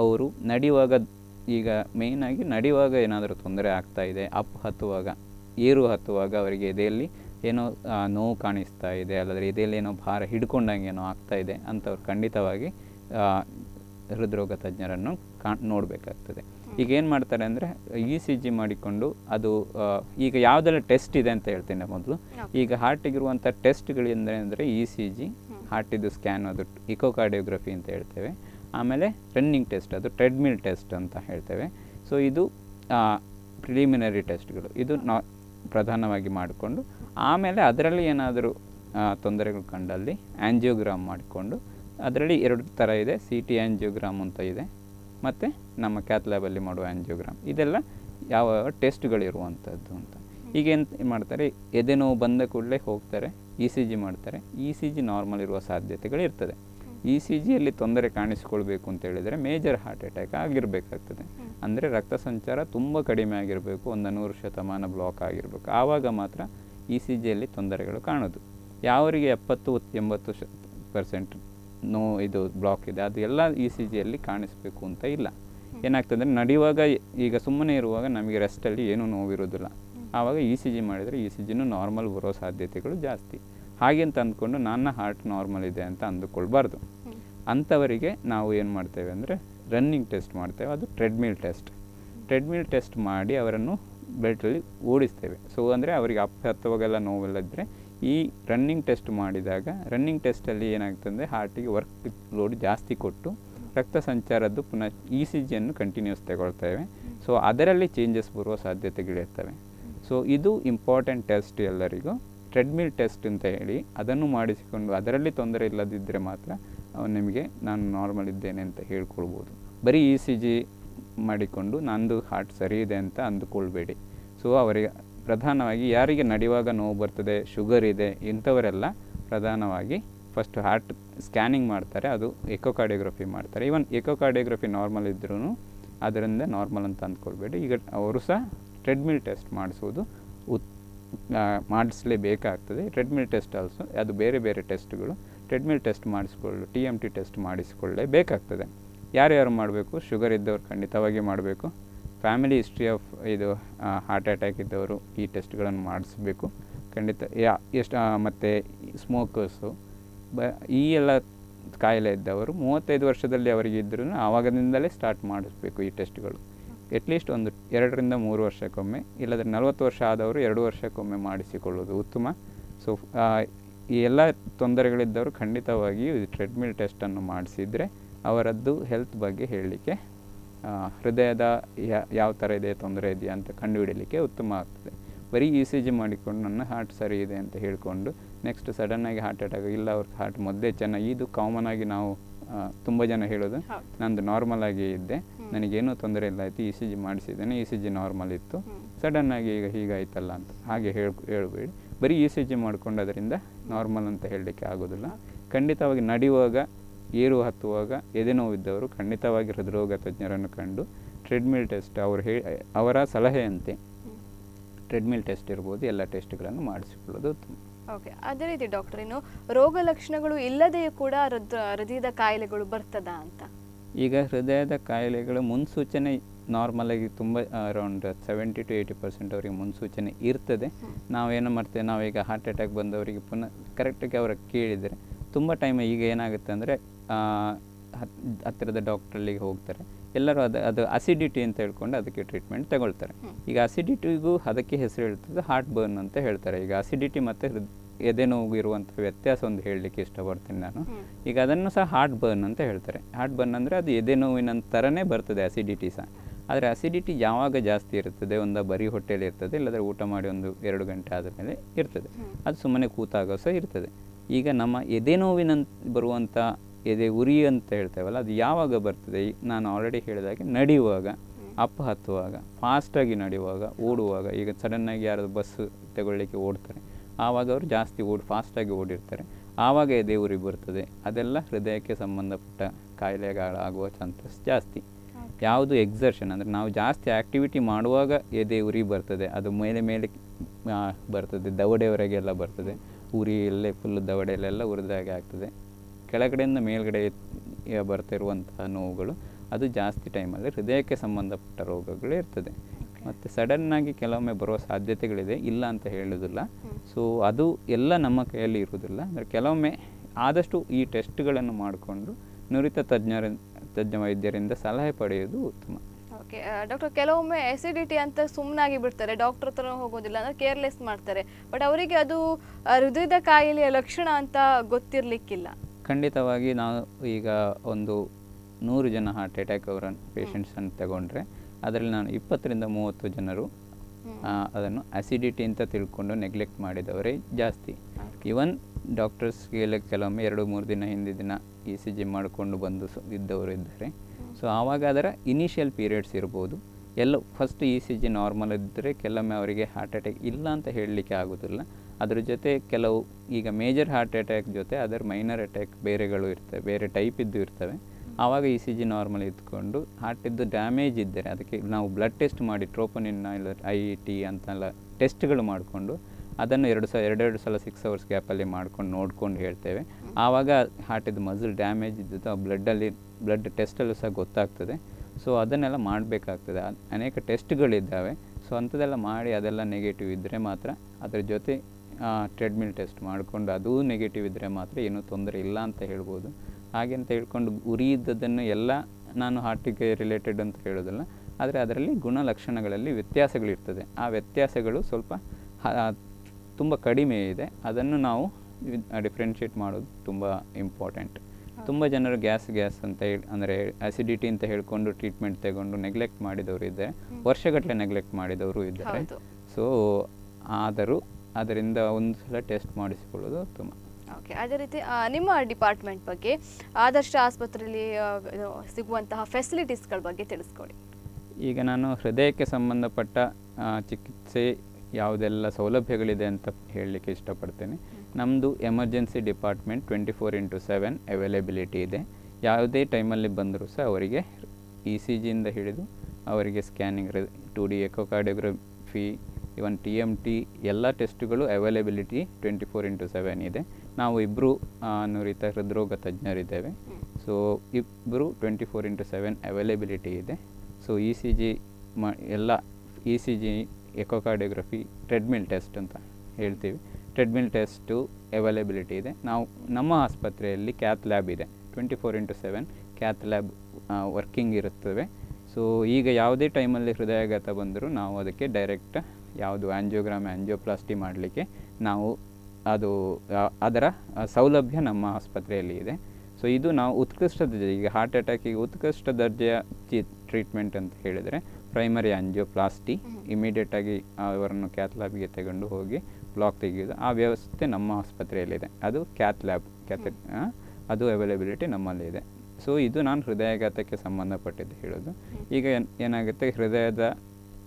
ಅವರು ನಡೆಯುವಾಗ ಈಗ ಮೇಯ್ನಾಗಿ ನಡೆಯುವಾಗ ಏನಾದರೂ ತೊಂದರೆ ಆಗ್ತಾ ಇದೆ, ಅಪ್ ಹತ್ತುವಾಗ ಏರು ಹತ್ತುವಾಗ ಅವರಿಗೆ ಎದೆಯಲ್ಲಿ ಏನೋ ನೋವು ಕಾಣಿಸ್ತಾ ಇದೆ, ಅಲ್ಲದ್ರೆ ಎದೆಯಲ್ಲಿ ಏನೋ ಭಾರ ಹಿಡ್ಕೊಂಡಂಗೆ ಏನೋ ಆಗ್ತಾ ಇದೆ ಅಂಥವ್ರು ಖಂಡಿತವಾಗಿ ಹೃದ್ರೋಗ ತಜ್ಞರನ್ನು ಕಾ ನೋಡಬೇಕಾಗ್ತದೆ. ಈಗ ಏನು ಮಾಡ್ತಾರೆ ಅಂದರೆ ಇ ಸಿ ಜಿ ಮಾಡಿಕೊಂಡು ಅದು ಈಗ ಯಾವುದೆಲ್ಲ ಟೆಸ್ಟ್ ಇದೆ ಅಂತ ಹೇಳ್ತೀನಿ ಮೊದಲು. ಈಗ ಹಾರ್ಟಿಗಿರುವಂಥ ಟೆಸ್ಟ್ಗಳು ಅಂದರೆ ಅಂದರೆ ಇ ಸಿ ಜಿ, ಹಾರ್ಟಿದು ಸ್ಕ್ಯಾನ್ ಅದು ಇಕೋಕಾರ್ಡಿಯೋಗ್ರಫಿ ಅಂತ ಹೇಳ್ತೇವೆ. ಆಮೇಲೆ ರನ್ನಿಂಗ್ ಟೆಸ್ಟ್ ಅದು ಟ್ರೆಡ್ಮಿಲ್ ಟೆಸ್ಟ್ ಅಂತ ಹೇಳ್ತೇವೆ. ಸೊ ಇದು ಪ್ರಿಲಿಮಿನರಿ ಟೆಸ್ಟ್ಗಳು, ಇದು ನಾ ಪ್ರಧಾನವಾಗಿ ಮಾಡಿಕೊಂಡು ಆಮೇಲೆ ಅದರಲ್ಲಿ ಏನಾದರೂ ತೊಂದರೆಗಳು ಕಂಡಲ್ಲಿ ಆ್ಯಂಜಿಯೋಗ್ರಾಮ್ ಮಾಡಿಕೊಂಡು ಅದರಲ್ಲಿ ಎರಡು ಥರ ಇದೆ, ಸಿ ಟಿ ಆ್ಯಂಜಿಯೋಗ್ರಾಮ್ ಅಂತ ಇದೆ, ಮತ್ತು ನಮ್ಮ ಕ್ಯಾಥ್ ಲ್ಯಾಬಲ್ಲಿ ಮಾಡುವ ಆ್ಯಂಜಿಯೋಗ್ರಾಮ್ ಇದೆಲ್ಲ ಯಾವ ಟೆಸ್ಟ್ಗಳಿರುವಂಥದ್ದು ಅಂತ. ಈಗೇನು ಮಾಡ್ತಾರೆ, ಎದೆ ನೋವು ಬಂದ ಕೂಡಲೇ ಹೋಗ್ತಾರೆ, ಇ ಸಿ ಜಿ ಮಾಡ್ತಾರೆ. ಇ ಸಿ ಜಿ ನಾರ್ಮಲ್ ಇರುವ ಸಾಧ್ಯತೆಗಳಿರ್ತದೆ. ಇ ಸಿ ಜಿಯಲ್ಲಿ ತೊಂದರೆ ಕಾಣಿಸ್ಕೊಳ್ಬೇಕು ಅಂತ ಹೇಳಿದರೆ ಮೇಜರ್ ಹಾರ್ಟ್ ಅಟ್ಯಾಕ್ ಆಗಿರಬೇಕಾಗ್ತದೆ. ಅಂದರೆ ರಕ್ತ ಸಂಚಾರ ತುಂಬ ಕಡಿಮೆ ಆಗಿರಬೇಕು, ಒಂದು ನೂರು ಶತಮಾನ ಬ್ಲಾಕ್ ಆಗಿರಬೇಕು. ಆವಾಗ ಮಾತ್ರ ಇ ಸಿ ಜಿಯಲ್ಲಿ ತೊಂದರೆಗಳು ಕಾಣೋದು. ಯಾವರಿಗೆ ಎಪ್ಪತ್ತು ಎಂಬತ್ತು ಶ ಪರ್ಸೆಂಟ್ ನೋ ಇದು ಬ್ಲಾಕ್ ಇದೆ, ಅದು ಎಲ್ಲ ಇ ಸಿ ಜಿಯಲ್ಲಿ ಕಾಣಿಸ್ಬೇಕು ಅಂತ ಇಲ್ಲ. ಏನಾಗ್ತದೆ ಅಂದರೆ ನಡೆಯುವಾಗ, ಈಗ ಸುಮ್ಮನೆ ಇರುವಾಗ ನಮಗೆ ರೆಸ್ಟಲ್ಲಿ ಏನೂ ನೋವಿರೋದಿಲ್ಲ. ಆವಾಗ ಇ ಸಿ ಜಿ ಮಾಡಿದರೆ ಇ ಸಿ ಜಿನೂ ನಾರ್ಮಲ್ ಬರೋ ಸಾಧ್ಯತೆಗಳು ಜಾಸ್ತಿ. ಹಾಗೆ ಅಂತ ಅಂದ್ಕೊಂಡು ನನ್ನ ಹಾರ್ಟ್ ನಾರ್ಮಲ್ ಇದೆ ಅಂತ ಅಂದುಕೊಳ್ಬಾರ್ದು. ಅಂಥವರಿಗೆ ನಾವು ಏನು ಮಾಡ್ತೇವೆ ಅಂದರೆ ರನ್ನಿಂಗ್ ಟೆಸ್ಟ್ ಮಾಡ್ತೇವೆ, ಅದು ಟ್ರೆಡ್ಮಿಲ್ ಟೆಸ್ಟ್. ಟ್ರೆಡ್ಮಿಲ್ ಟೆಸ್ಟ್ ಮಾಡಿ ಅವರನ್ನು ಬೆಲ್ಟಲ್ಲಿ ಓಡಿಸ್ತೇವೆ. ಸೊ ಅಂದರೆ ಅವರಿಗೆ ಅಪ್ಪ ಹತ್ತುವಾಗೆಲ್ಲ ನೋವೆಲ್ಲ ಇದ್ದರೆ ಈ ರನ್ನಿಂಗ್ ಟೆಸ್ಟ್ ಮಾಡಿದಾಗ, ರನ್ನಿಂಗ್ ಟೆಸ್ಟಲ್ಲಿ ಏನಾಗ್ತದೆ, ಹಾರ್ಟಿಗೆ ವರ್ಕ್ ಲೋಡ್ ಜಾಸ್ತಿ ಕೊಟ್ಟು ರಕ್ತ ಸಂಚಾರದ್ದು ಪುನಃ ಇ ಸಿ ಜಿಯನ್ನು ಕಂಟಿನ್ಯೂಸ್ ತಗೊಳ್ತೇವೆ. ಸೊ ಅದರಲ್ಲಿ ಚೇಂಜಸ್ ಬರುವ ಸಾಧ್ಯತೆಗಳಿರ್ತವೆ. ಸೊ ಇದು ಇಂಪಾರ್ಟೆಂಟ್ ಟೆಸ್ಟ್ ಎಲ್ಲರಿಗೂ, ಟ್ರೆಡ್ಮಿಲ್ ಟೆಸ್ಟ್ ಅಂತ ಹೇಳಿ. ಅದನ್ನು ಮಾಡಿಸಿಕೊಂಡು ಅದರಲ್ಲಿ ತೊಂದರೆ ಇಲ್ಲದಿದ್ದರೆ ಮಾತ್ರ ನಿಮಗೆ ನಾನು ನಾರ್ಮಲ್ ಇದ್ದೇನೆ ಅಂತ ಹೇಳ್ಕೊಳ್ಬೋದು. ಬರೀ ಇ ಸಿ ಜಿ ಮಾಡಿಕೊಂಡು ನಂದು ಹಾರ್ಟ್ ಸರಿ ಇದೆ ಅಂತ ಅಂದುಕೊಳ್ಬೇಡಿ. ಸೊ ಅವರಿಗೆ ಪ್ರಧಾನವಾಗಿ ಯಾರಿಗೆ ನಡೆಯುವಾಗ ನೋವು ಬರ್ತದೆ, ಶುಗರ್ ಇದೆ, ಇಂಥವರೆಲ್ಲ ಪ್ರಧಾನವಾಗಿ ಫಸ್ಟ್ ಹಾರ್ಟ್ ಸ್ಕ್ಯಾನಿಂಗ್ ಮಾಡ್ತಾರೆ, ಅದು ಎಕೋಕಾರ್ಡಿಯೋಗ್ರಫಿ ಮಾಡ್ತಾರೆ. ಈವನ್ ಎಕೋಕಾರ್ಡಿಯೋಗ್ರಫಿ ನಾರ್ಮಲ್ ಇದ್ರೂ ಅದರಿಂದ ನಾರ್ಮಲ್ ಅಂತ ಅಂದ್ಕೊಳ್ಬೇಡಿ. ಈಗ ಅವರು ಸಹ ಟ್ರೆಡ್ಮಿಲ್ ಟೆಸ್ಟ್ ಮಾಡಿಸೋದು ಉತ್ ಮಾಡಿಸಲೇಬೇಕಾಗ್ತದೆ. ಟ್ರೆಡ್ಮಿಲ್ ಟೆಸ್ಟ್ ಆಲ್ಸೋ ಅದು ಬೇರೆ ಬೇರೆ ಟೆಸ್ಟ್ಗಳು. ಟ್ರೆಡ್ಮಿಲ್ ಟೆಸ್ಟ್ ಮಾಡಿಸ್ಕೊಳ್ಳು, ಟಿ ಎಮ್ ಟಿ ಟೆಸ್ಟ್ ಮಾಡಿಸ್ಕೊಳ್ಳೇಬೇಕಾಗ್ತದೆ. ಯಾರ್ಯಾರು ಮಾಡಬೇಕು? ಶುಗರ್ ಇದ್ದವ್ರು ಖಂಡಿತವಾಗಿ ಮಾಡಬೇಕು. ಫ್ಯಾಮಿಲಿ ಹಿಸ್ಟ್ರಿ ಆಫ್ ಇದು ಹಾರ್ಟ್ ಅಟ್ಯಾಕ್ ಇದ್ದವರು ಈ ಟೆಸ್ಟ್ಗಳನ್ನು ಮಾಡಿಸ್ಬೇಕು ಖಂಡಿತ. ಯಾ ಎಷ್ಟು ಮತ್ತು ಸ್ಮೋಕರ್ಸು ಬ ಈ ಎಲ್ಲ ಕಾಯಿಲೆ ಇದ್ದವರು ಮೂವತ್ತೈದು ವರ್ಷದಲ್ಲಿ ಅವರಿಗೆ ಇದ್ರೂ ಆವಾಗದಿಂದಲೇ ಸ್ಟಾರ್ಟ್ ಮಾಡಿಸ್ಬೇಕು ಈ ಟೆಸ್ಟ್ಗಳು. ಎಟ್ಲೀಸ್ಟ್ ಒಂದು ಎರಡರಿಂದ ಮೂರು ವರ್ಷಕ್ಕೊಮ್ಮೆ, ಇಲ್ಲದ್ರೆ ನಲವತ್ತು ವರ್ಷ ಆದವರು ಎರಡು ವರ್ಷಕ್ಕೊಮ್ಮೆ ಮಾಡಿಸಿಕೊಳ್ಳೋದು ಉತ್ತಮ. ಸೊ ಈ ಎಲ್ಲ ತೊಂದರೆಗಳಿದ್ದವರು ಖಂಡಿತವಾಗಿಯೂ ಇದು ಟ್ರೆಡ್ಮಿಲ್ ಟೆಸ್ಟನ್ನು ಮಾಡಿಸಿದರೆ ಅವರದ್ದು ಹೆಲ್ತ್ ಬಗ್ಗೆ ಹೇಳಲಿಕ್ಕೆ, ಹೃದಯದ ಯಾವ ಥರ ಇದೆ, ತೊಂದರೆ ಇದೆಯಾ ಅಂತ ಕಂಡುಹಿಡಲಿಕ್ಕೆ ಉತ್ತಮ ಆಗ್ತದೆ. ಬರೀ ಇ ಸಿ ಜಿ ಮಾಡಿಕೊಂಡು ನನ್ನ ಹಾರ್ಟ್ ಸರಿ ಇದೆ ಅಂತ ಹೇಳಿಕೊಂಡು ನೆಕ್ಸ್ಟ್ ಸಡನ್ನಾಗಿ ಹಾರ್ಟ್ ಅಟ್ಯಾಕ್ ಇಲ್ಲ, ಅವ್ರ ಹಾರ್ಟ್ ಮೊದಲೇ ಚೆನ್ನಾಗಿ, ಇದು ಕಾಮನ್ ಆಗಿ ನಾವು ತುಂಬ ಜನ ಹೇಳೋದು, ನಂದು ನಾರ್ಮಲ್ ಆಗಿ ಇದ್ದೆ, ನನಗೇನೂ ತೊಂದರೆ ಇಲ್ಲ ಆಯಿತು, ಇ ಸಿ ಜಿ ಮಾಡಿಸಿದ್ದೇನೆ, ಇ ಸಿ ಜಿ ನಾರ್ಮಲ್ ಇತ್ತು, ಸಡನ್ನಾಗಿ ಈಗ ಹೀಗಾಯ್ತಲ್ಲ ಅಂತ ಹಾಗೆ ಹೇಳ್ಬೇಡಿ. ಬರೀ ಇ ಸಿ ಜಿ ಮಾಡಿಕೊಂಡು ಅದರಿಂದ ನಾರ್ಮಲ್ ಅಂತ ಹೇಳಲಿಕ್ಕೆ ಆಗೋದಿಲ್ಲ. ಖಂಡಿತವಾಗಿ ನಡೆಯುವಾಗ, ಏರು ಹತ್ತುವಾಗ, ಎದೆ ನೋವಿದ್ದವರು ಖಂಡಿತವಾಗಿ ಹೃದ್ರೋಗ ತಜ್ಞರನ್ನು ಕಂಡು ಟ್ರೆಡ್ಮಿಲ್ ಟೆಸ್ಟ್ ಅವರು ಹೇ ಅವರ ಸಲಹೆಯಂತೆ ಟ್ರೆಡ್ಮಿಲ್ ಟೆಸ್ಟ್ ಇರ್ಬೋದು, ಎಲ್ಲ ಟೆಸ್ಟ್ಗಳನ್ನು ಮಾಡಿಸಿಕೊಳ್ಳೋದು ಉತ್ತಮ. ಓಕೆ, ಅದೇ ರೀತಿ ಡಾಕ್ಟರ್, ಇನ್ನು ರೋಗ ಲಕ್ಷಣಗಳು ಇಲ್ಲದೆಯೂ ಕೂಡ ಹೃದಯದ ಕಾಯಿಲೆಗಳು ಬರ್ತದಾ ಅಂತ? ಈಗ ಹೃದಯದ ಕಾಯಿಲೆಗಳು ಮುನ್ಸೂಚನೆ ನಾರ್ಮಲ್ ಆಗಿ ತುಂಬ around seventy to eighty percent ಅವರಿಗೆ ಮುನ್ಸೂಚನೆ ಇರ್ತದೆ. ನಾವೇನು ಮಾಡ್ತೇವೆ, ನಾವೀಗ ಹಾರ್ಟ್ ಅಟ್ಯಾಕ್ ಬಂದವರಿಗೆ ಪುನಃ ಕರೆಕ್ಟಾಗಿ ಅವರ ಕೇಳಿದರೆ ತುಂಬ ಟೈಮ್ ಈಗ ಏನಾಗುತ್ತೆ ಅಂದರೆ ಹತ್ತಿರದ ಡಾಕ್ಟ್ರಲ್ಲಿಗೆ ಹೋಗ್ತಾರೆ ಎಲ್ಲರೂ. ಅದು ಅದು ಅಸಿಡಿಟಿ ಅಂತ ಹೇಳ್ಕೊಂಡು ಅದಕ್ಕೆ ಟ್ರೀಟ್ಮೆಂಟ್ ತಗೊಳ್ತಾರೆ. ಈಗ ಅಸಿಡಿಟಿಗೂ ಅದಕ್ಕೆ ಹೆಸರು ಹೇಳ್ತದೆ, ಹಾರ್ಟ್ ಬರ್ನ್ ಅಂತ ಹೇಳ್ತಾರೆ. ಈಗ ಅಸಿಡಿಟಿ ಮತ್ತು ಎದೆ ನೋವು ಇರುವಂಥ ವ್ಯತ್ಯಾಸ ಒಂದು ಹೇಳಲಿಕ್ಕೆ ಇಷ್ಟಪಡ್ತೀನಿ ನಾನು. ಈಗ ಅದನ್ನು ಸಹ ಹಾರ್ಟ್ ಬರ್ನ್ ಅಂತ ಹೇಳ್ತಾರೆ. ಹಾರ್ಟ್ ಬರ್ನ್ ಅಂದರೆ ಅದು ಎದೆ ನೋವಿನ ಥರನೇ ಬರ್ತದೆ ಅಸಿಡಿಟಿ ಸಹ. ಆದರೆ ಅಸಿಡಿಟಿ ಯಾವಾಗ ಜಾಸ್ತಿ ಇರ್ತದೆ, ಒಂದು ಬರೀ ಹೊಟ್ಟೆಯಲ್ಲಿ ಇರ್ತದೆ, ಇಲ್ಲದ್ರೆ ಊಟ ಮಾಡಿ ಒಂದು ಎರಡು ಗಂಟೆ ಆದ ಮೇಲೆ ಇರ್ತದೆ, ಅದು ಸುಮ್ಮನೆ ಕೂತಾಗೋ ಸಹ ಇರ್ತದೆ. ಈಗ ನಮ್ಮ ಎದೆ ನೋವಿನ ಬರುವಂಥ ಎದೆ ಉರಿ ಅಂತ ಹೇಳ್ತೇವಲ್ಲ, ಅದು ಯಾವಾಗ ಬರ್ತದೆ? ನಾನು ಆಲ್ರೆಡಿ ಹೇಳಿದಾಗೆ ನಡೆಯುವಾಗ, ಅಪ್ ಹತ್ತುವಾಗ, ಫಾಸ್ಟಾಗಿ ನಡೆಯುವಾಗ, ಓಡುವಾಗ. ಈಗ ಸಡನ್ನಾಗಿ ಯಾರಾದ್ರು ಬಸ್ ತಗೊಳ್ಳಿಕ್ಕೆ ಓಡ್ತಾರೆ, ಆವಾಗ ಅವರು ಜಾಸ್ತಿ ಓಡಿ ಫಾಸ್ಟಾಗಿ ಓಡಿರ್ತಾರೆ, ಆವಾಗ ಎದೆ ಉರಿ ಬರ್ತದೆ. ಅದೆಲ್ಲ ಹೃದಯಕ್ಕೆ ಸಂಬಂಧಪಟ್ಟ ಕಾಯಿಲೆಗಳಾಗುವ ಚಾನ್ಸಸ್ ಜಾಸ್ತಿ. ಯಾವುದು ಎಕ್ಸರ್ಷನ್ ಅಂದರೆ ನಾವು ಜಾಸ್ತಿ ಆ್ಯಕ್ಟಿವಿಟಿ ಮಾಡುವಾಗ ಎದೆ ಉರಿ ಬರ್ತದೆ, ಅದು ಮೇಲೆ ಮೇಲೆ ಬರ್ತದೆ, ದವಡೆವರೆಗೆಲ್ಲ ಬರ್ತದೆ. ಉರಿಯಲ್ಲೇ ಫುಲ್ಲು ದವಡೆಯಲ್ಲೆಲ್ಲ ಉರಿದಾಗೆ ಆಗ್ತದೆ. ಕೆಳಗಡೆಯಿಂದ ಮೇಲ್ಗಡೆ ಬರ್ತಿರುವಂತಹ ನೋವುಗಳು ಅದು ಜಾಸ್ತಿ ಟೈಮಲ್ಲಿ ಹೃದಯಕ್ಕೆ ಸಂಬಂಧಪಟ್ಟ ರೋಗಗಳು ಇರ್ತದೆ. ಮತ್ತು ಸಡನ್ನಾಗಿ ಕೆಲವೊಮ್ಮೆ ಬರುವ ಸಾಧ್ಯತೆಗಳಿದೆ, ಇಲ್ಲ ಅಂತ ಹೇಳೋದಿಲ್ಲ. ಸೊ ಅದು ಎಲ್ಲ ನಮ್ಮ ಕೈಯಲ್ಲಿ ಇರುವುದಿಲ್ಲ. ಅಂದರೆ ಕೆಲವೊಮ್ಮೆ ಆದಷ್ಟು ಈ ಟೆಸ್ಟ್ಗಳನ್ನು ಮಾಡಿಕೊಂಡು ನುರಿತ ತಜ್ಞರ ತಜ್ಞ ವೈದ್ಯರಿಂದ ಸಲಹೆ ಪಡೆಯೋದು ಉತ್ತಮ. ಓಕೆ ಡಾಕ್ಟರ್, ಕೆಲವೊಮ್ಮೆ ಎಸಿಡಿಟಿ ಅಂತ ಸುಮ್ಮನಾಗಿ ಬಿಡ್ತಾರೆ, ಡಾಕ್ಟರ್ ಹತ್ರ ಹೋಗೋದಿಲ್ಲ ಅಂದರೆ ಕೇರ್ಲೆಸ್ ಮಾಡ್ತಾರೆ. ಬಟ್ ಅವರಿಗೆ ಅದು ಹೃದಯದ ಕಾಯಿಲೆಯ ಲಕ್ಷಣ ಅಂತ ಗೊತ್ತಿರಲಿಕ್ಕಿಲ್ಲ. ಖಂಡಿತವಾಗಿ ನಾವು ಈಗ ಒಂದು ನೂರು ಜನ ಹಾರ್ಟ್ ಅಟ್ಯಾಕ್ ಅವರ ಪೇಷಂಟ್ಸನ್ನು ತಗೊಂಡ್ರೆ ಅದರಲ್ಲಿ ನಾನು ಇಪ್ಪತ್ತರಿಂದ ಮೂವತ್ತು ಜನರು ಅದನ್ನು ಅಸಿಡಿಟಿ ಅಂತ ತಿಳ್ಕೊಂಡು ನೆಗ್ಲೆಕ್ಟ್ ಮಾಡಿದವರೇ ಜಾಸ್ತಿ. ಈವನ್ ಡಾಕ್ಟರ್ಸ್ಗೆಲ್ಲ ಕೆಲವೊಮ್ಮೆ ಎರಡು ಮೂರು ದಿನ ಹಿಂದೆ ದಿನ ಇ ಸಿ ಜಿ ಮಾಡಿಕೊಂಡು ಬಂದು ಇದ್ದವರು ಇದ್ದಾರೆ. ಸೊ ಆವಾಗ ಅದರ ಇನಿಷಿಯಲ್ ಪೀರಿಯಡ್ಸ್ ಇರ್ಬೋದು. ಎಲ್ಲ first E C G normal ಇದ್ದರೆ ಕೆಲವೊಮ್ಮೆ ಅವರಿಗೆ ಹಾರ್ಟ್ ಅಟ್ಯಾಕ್ ಇಲ್ಲ ಅಂತ ಹೇಳಲಿಕ್ಕೆ ಆಗೋದಿಲ್ಲ. ಅದ್ರ ಜೊತೆ ಕೆಲವು ಈಗ ಮೇಜರ್ ಹಾರ್ಟ್ ಅಟ್ಯಾಕ್ ಜೊತೆ ಅದರ ಮೈನರ್ ಅಟ್ಯಾಕ್ ಬೇರೆಗಳು ಇರ್ತವೆ, ಬೇರೆ ಟೈಪ್ ಇದ್ದು ಇರ್ತವೆ. ಆವಾಗ ಇ ಸಿ ಜಿ ನಾರ್ಮಲ್ ಇದ್ಕೊಂಡು ಹಾರ್ಟಿದ್ದು ಡ್ಯಾಮೇಜ್ ಇದ್ದರೆ ಅದಕ್ಕೆ ನಾವು ಬ್ಲಡ್ ಟೆಸ್ಟ್ ಮಾಡಿ ಟ್ರೋಪನಿನ್ನ ಇಲ್ಲ ಐ ಇ ಟಿ ಅಂತೆಲ್ಲ ಟೆಸ್ಟ್ಗಳು ಮಾಡಿಕೊಂಡು ಅದನ್ನು ಎರಡು ಸಲ ಎರಡೆರಡು ಸಲ ಸಿಕ್ಸ್ ಅವರ್ಸ್ ಗ್ಯಾಪಲ್ಲಿ ಮಾಡ್ಕೊಂಡು ನೋಡ್ಕೊಂಡು ಹೇಳ್ತೇವೆ. ಆವಾಗ ಹಾರ್ಟಿದ್ದು ಮಸಲ್ ಡ್ಯಾಮೇಜ್ ಇದ್ದು ಆ ಬ್ಲಡ್ಡಲ್ಲಿ ಬ್ಲಡ್ ಟೆಸ್ಟಲ್ಲೂ ಸಹ ಗೊತ್ತಾಗ್ತದೆ. ಸೊ ಅದನ್ನೆಲ್ಲ ಮಾಡಬೇಕಾಗ್ತದೆ, ಅನೇಕ ಟೆಸ್ಟ್ಗಳಿದ್ದಾವೆ. ಸೊ ಅಂಥದ್ದೆಲ್ಲ ಮಾಡಿ ಅದೆಲ್ಲ ನೆಗೆಟಿವ್ ಇದ್ದರೆ ಮಾತ್ರ, ಅದರ ಜೊತೆ ಟ್ರೆಡ್ಮಿಲ್ ಟೆಸ್ಟ್ ಮಾಡಿಕೊಂಡು ಅದೂ ನೆಗೆಟಿವ್ ಇದ್ದರೆ ಮಾತ್ರ ಏನೂ ತೊಂದರೆ ಇಲ್ಲ ಅಂತ ಹೇಳ್ಬೋದು. ಹಾಗೆ ಅಂತ ಹೇಳ್ಕೊಂಡು ಉರಿಯಿದ್ದದನ್ನು ಎಲ್ಲ ನಾನು ಹಾರ್ಟಿಗೆ ರಿಲೇಟೆಡ್ ಅಂತ ಹೇಳೋದಲ್ಲ, ಆದರೆ ಅದರಲ್ಲಿ ಗುಣಲಕ್ಷಣಗಳಲ್ಲಿ ವ್ಯತ್ಯಾಸಗಳಿರ್ತದೆ. ಆ ವ್ಯತ್ಯಾಸಗಳು ಸ್ವಲ್ಪ ತುಂಬ ಕಡಿಮೆ ಇದೆ, ಅದನ್ನು ನಾವು ಡಿಫ್ರೆನ್ಷಿಯೇಟ್ ಮಾಡೋದು ತುಂಬ ಇಂಪಾರ್ಟೆಂಟ್. ತುಂಬ ಜನರು ಗ್ಯಾಸ್ ಗ್ಯಾಸ್ ಅಂತ ಹೇಳಿ ಅಂದರೆ ಆ್ಯಸಿಡಿಟಿ ಅಂತ ಹೇಳ್ಕೊಂಡು ಟ್ರೀಟ್ಮೆಂಟ್ ತಗೊಂಡು ನೆಗ್ಲೆಕ್ಟ್ ಮಾಡಿದವರು ಇದ್ದಾರೆ, ವರ್ಷಗಟ್ಟಲೆ ನೆಗ್ಲೆಕ್ಟ್ ಮಾಡಿದವರು ಇದ್ದಾರೆ. ಸೊ ಆದರೂ ಅದರಿಂದ ಒಂದು ಸಲ ಟೆಸ್ಟ್ ಮಾಡಿಸಿಕೊಳ್ಳೋದು ತುಂಬ. ಓಕೆ, ಅದೇ ರೀತಿ ನಿಮ್ಮ ಡಿಪಾರ್ಟ್ಮೆಂಟ್ ಬಗ್ಗೆ ಆದರ್ಶ ಆಸ್ಪತ್ರೆಯಲ್ಲಿ ಸಿಗುವಂತಹ ಫೆಸಿಲಿಟೀಸ್ಗಳ ಬಗ್ಗೆ ತಿಳಿಸ್ಕೊಡಿ. ಈಗ ನಾನು ಹೃದಯಕ್ಕೆ ಸಂಬಂಧಪಟ್ಟ ಚಿಕಿತ್ಸೆ ಯಾವುದೆಲ್ಲ ಸೌಲಭ್ಯಗಳಿದೆ ಅಂತ ಹೇಳಲಿಕ್ಕೆ ಇಷ್ಟಪಡ್ತೇನೆ. ನಮ್ಮದು emergency department twenty four into seven availability ಇದೆ. ಯಾವುದೇ ಟೈಮಲ್ಲಿ ಬಂದರೂ ಸಹ ಅವರಿಗೆ ಇ ಸಿ ಜಿಯಿಂದ ಹಿಡಿದು ಅವರಿಗೆ scanning, two D echocardiography, even T M T ಎಲ್ಲ ಟೆಸ್ಟ್ಗಳು availability twenty four into seven ಇದೆ. ನಾವು ಇಬ್ಬರು ನುರಿತ ಹೃದ್ರೋಗ ತಜ್ಞರಿದ್ದೇವೆ. ಸೊ ಇಬ್ಬರು twenty four into seven availability ಇದೆ. ಸೊ ಇ ಸಿ ಜಿ ಮಾ ಎಲ್ಲ E C G, echocardiography, treadmill test ಅಂತ ಹೇಳ್ತೀವಿ, ಟ್ರೆಡ್ಮಿಲ್ ಟೆಸ್ಟು ಅವೈಲೇಬಿಲಿಟಿ ಇದೆ. ನಾವು ನಮ್ಮ ಆಸ್ಪತ್ರೆಯಲ್ಲಿ ಕ್ಯಾತ್ ಲ್ಯಾಬ್ ಇದೆ, twenty four into seven cath lab working ಇರುತ್ತವೆ. ಸೊ ಈಗ ಯಾವುದೇ ಟೈಮಲ್ಲಿ ಹೃದಯಾಘಾತ ಬಂದರೂ ನಾವು ಅದಕ್ಕೆ ಡೈರೆಕ್ಟ್ ಯಾವುದು ಆ್ಯಂಜಿಯೋಗ್ರಾಮ್, ಆ್ಯಂಜಿಯೋಪ್ಲಾಸ್ಟಿ ಮಾಡಲಿಕ್ಕೆ ನಾವು ಅದು ಅದರ ಸೌಲಭ್ಯ ನಮ್ಮ ಆಸ್ಪತ್ರೆಯಲ್ಲಿ ಇದೆ. ಸೊ ಇದು ನಾವು ಉತ್ಕೃಷ್ಟ ದರ್ಜೆ, ಈಗ ಹಾರ್ಟ್ ಅಟ್ಯಾಕಿಗೆ ಉತ್ಕೃಷ್ಟ ದರ್ಜೆಯ ಚಿ ಟ್ರೀಟ್ಮೆಂಟ್ ಅಂತ ಹೇಳಿದರೆ ಪ್ರೈಮರಿ ಆಂಜಿಯೋಪ್ಲಾಸ್ಟಿ. ಇಮಿಡಿಯೇಟಾಗಿ ಅವರನ್ನು ಕ್ಯಾತ್ ಲ್ಯಾಬ್ಗೆ ತಗೊಂಡು ಹೋಗಿ ಬ್ಲಾಕ್ ತೆಗೆಯೋದು, ಆ ವ್ಯವಸ್ಥೆ ನಮ್ಮ ಆಸ್ಪತ್ರೆಯಲ್ಲಿದೆ. ಅದು ಕ್ಯಾತ್ ಲ್ಯಾಬ್ ಕ್ಯಾತ್ ಅದು ಅವೈಲೇಬಿಲಿಟಿ ನಮ್ಮಲ್ಲಿದೆ. ಸೊ ಇದು ನಾನು ಹೃದಯಾಘಾತಕ್ಕೆ ಸಂಬಂಧಪಟ್ಟಿದ್ದು ಹೇಳೋದು. ಈಗ ಏನಾಗುತ್ತೆ, ಹೃದಯದ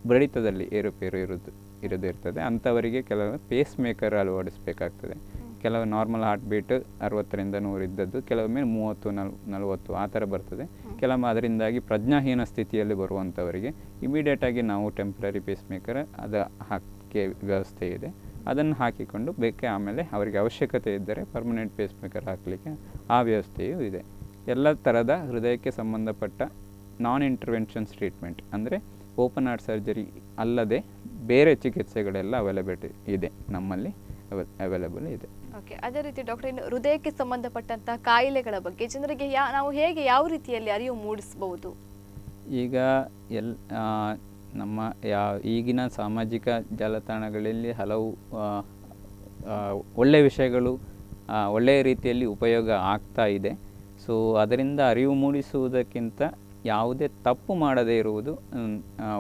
ಬಡಿತದಲ್ಲಿ ಏರುಪೇರು ಇರೋದು ಇರೋದು ಇರ್ತದೆ, ಅಂಥವರಿಗೆ ಕೆಲವು ಪೇಸ್ ಮೇಕರ್ ಅಳವಡಿಸಬೇಕಾಗ್ತದೆ. ಕೆಲವು ನಾರ್ಮಲ್ ಹಾರ್ಟ್ ಬೀಟ್ ಅರವತ್ತರಿಂದ ನೂರು ಇದ್ದದ್ದು ಕೆಲವೊಮ್ಮೆ ಮೂವತ್ತು ನಲ್ ನಲವತ್ತು ಆ ಥರ ಬರ್ತದೆ. ಕೆಲವೊಮ್ಮೆ ಅದರಿಂದಾಗಿ ಪ್ರಜ್ಞಾಹೀನ ಸ್ಥಿತಿಯಲ್ಲಿ ಬರುವಂಥವರಿಗೆ ಇಮಿಡಿಯೇಟಾಗಿ ನಾವು ಟೆಂಪ್ರರಿ ಪೇಸ್ ಮೇಕರ್ ಅದು ಹಾಕಿ ವ್ಯವಸ್ಥೆ ಇದೆ, ಅದನ್ನು ಹಾಕಿಕೊಂಡು ಬೇಕೇ ಆಮೇಲೆ ಅವರಿಗೆ ಅವಶ್ಯಕತೆ ಇದ್ದರೆ ಪರ್ಮನೆಂಟ್ ಪೇಸ್ ಮೇಕರ್ ಹಾಕಲಿಕ್ಕೆ ಆ ವ್ಯವಸ್ಥೆಯೂ ಇದೆ. ಎಲ್ಲ ಥರದ ಹೃದಯಕ್ಕೆ ಸಂಬಂಧಪಟ್ಟ ನಾನ್ ಇಂಟರ್ವೆನ್ಷನ್ಸ್ ಟ್ರೀಟ್ಮೆಂಟ್ ಅಂದರೆ ಓಪನ್ ಹಾರ್ಟ್ ಸರ್ಜರಿ ಅಲ್ಲದೆ ಬೇರೆ ಚಿಕಿತ್ಸೆಗಳೆಲ್ಲ ಅವೈಲಬಿಲಿಟಿ ಇದೆ ನಮ್ಮಲ್ಲಿ, ಅವೈಲೇಬಲ್ ಇದೆ. ಓಕೆ, ಅದೇ ರೀತಿ ಡಾಕ್ಟರ್, ಇನ್ನು ಹೃದಯಕ್ಕೆ ಸಂಬಂಧಪಟ್ಟಂತಹ ಕಾಯಿಲೆಗಳ ಬಗ್ಗೆ ಜನರಿಗೆ ಯಾ ನಾವು ಹೇಗೆ ಯಾವ ರೀತಿಯಲ್ಲಿ ಅರಿವು ಮೂಡಿಸಬಹುದು? ಈಗ ಎಲ್ ನಮ್ಮ ಯಾ ಈಗಿನ ಸಾಮಾಜಿಕ ಜಾಲತಾಣಗಳಲ್ಲಿ ಹಲವು ಒಳ್ಳೆಯ ವಿಷಯಗಳು ಒಳ್ಳೆಯ ರೀತಿಯಲ್ಲಿ ಉಪಯೋಗ ಆಗ್ತಾ ಇದೆ. ಸೊ ಅದರಿಂದ ಅರಿವು ಮೂಡಿಸುವುದಕ್ಕಿಂತ ಯಾವುದೇ ತಪ್ಪು ಮಾಡದೇ ಇರುವುದು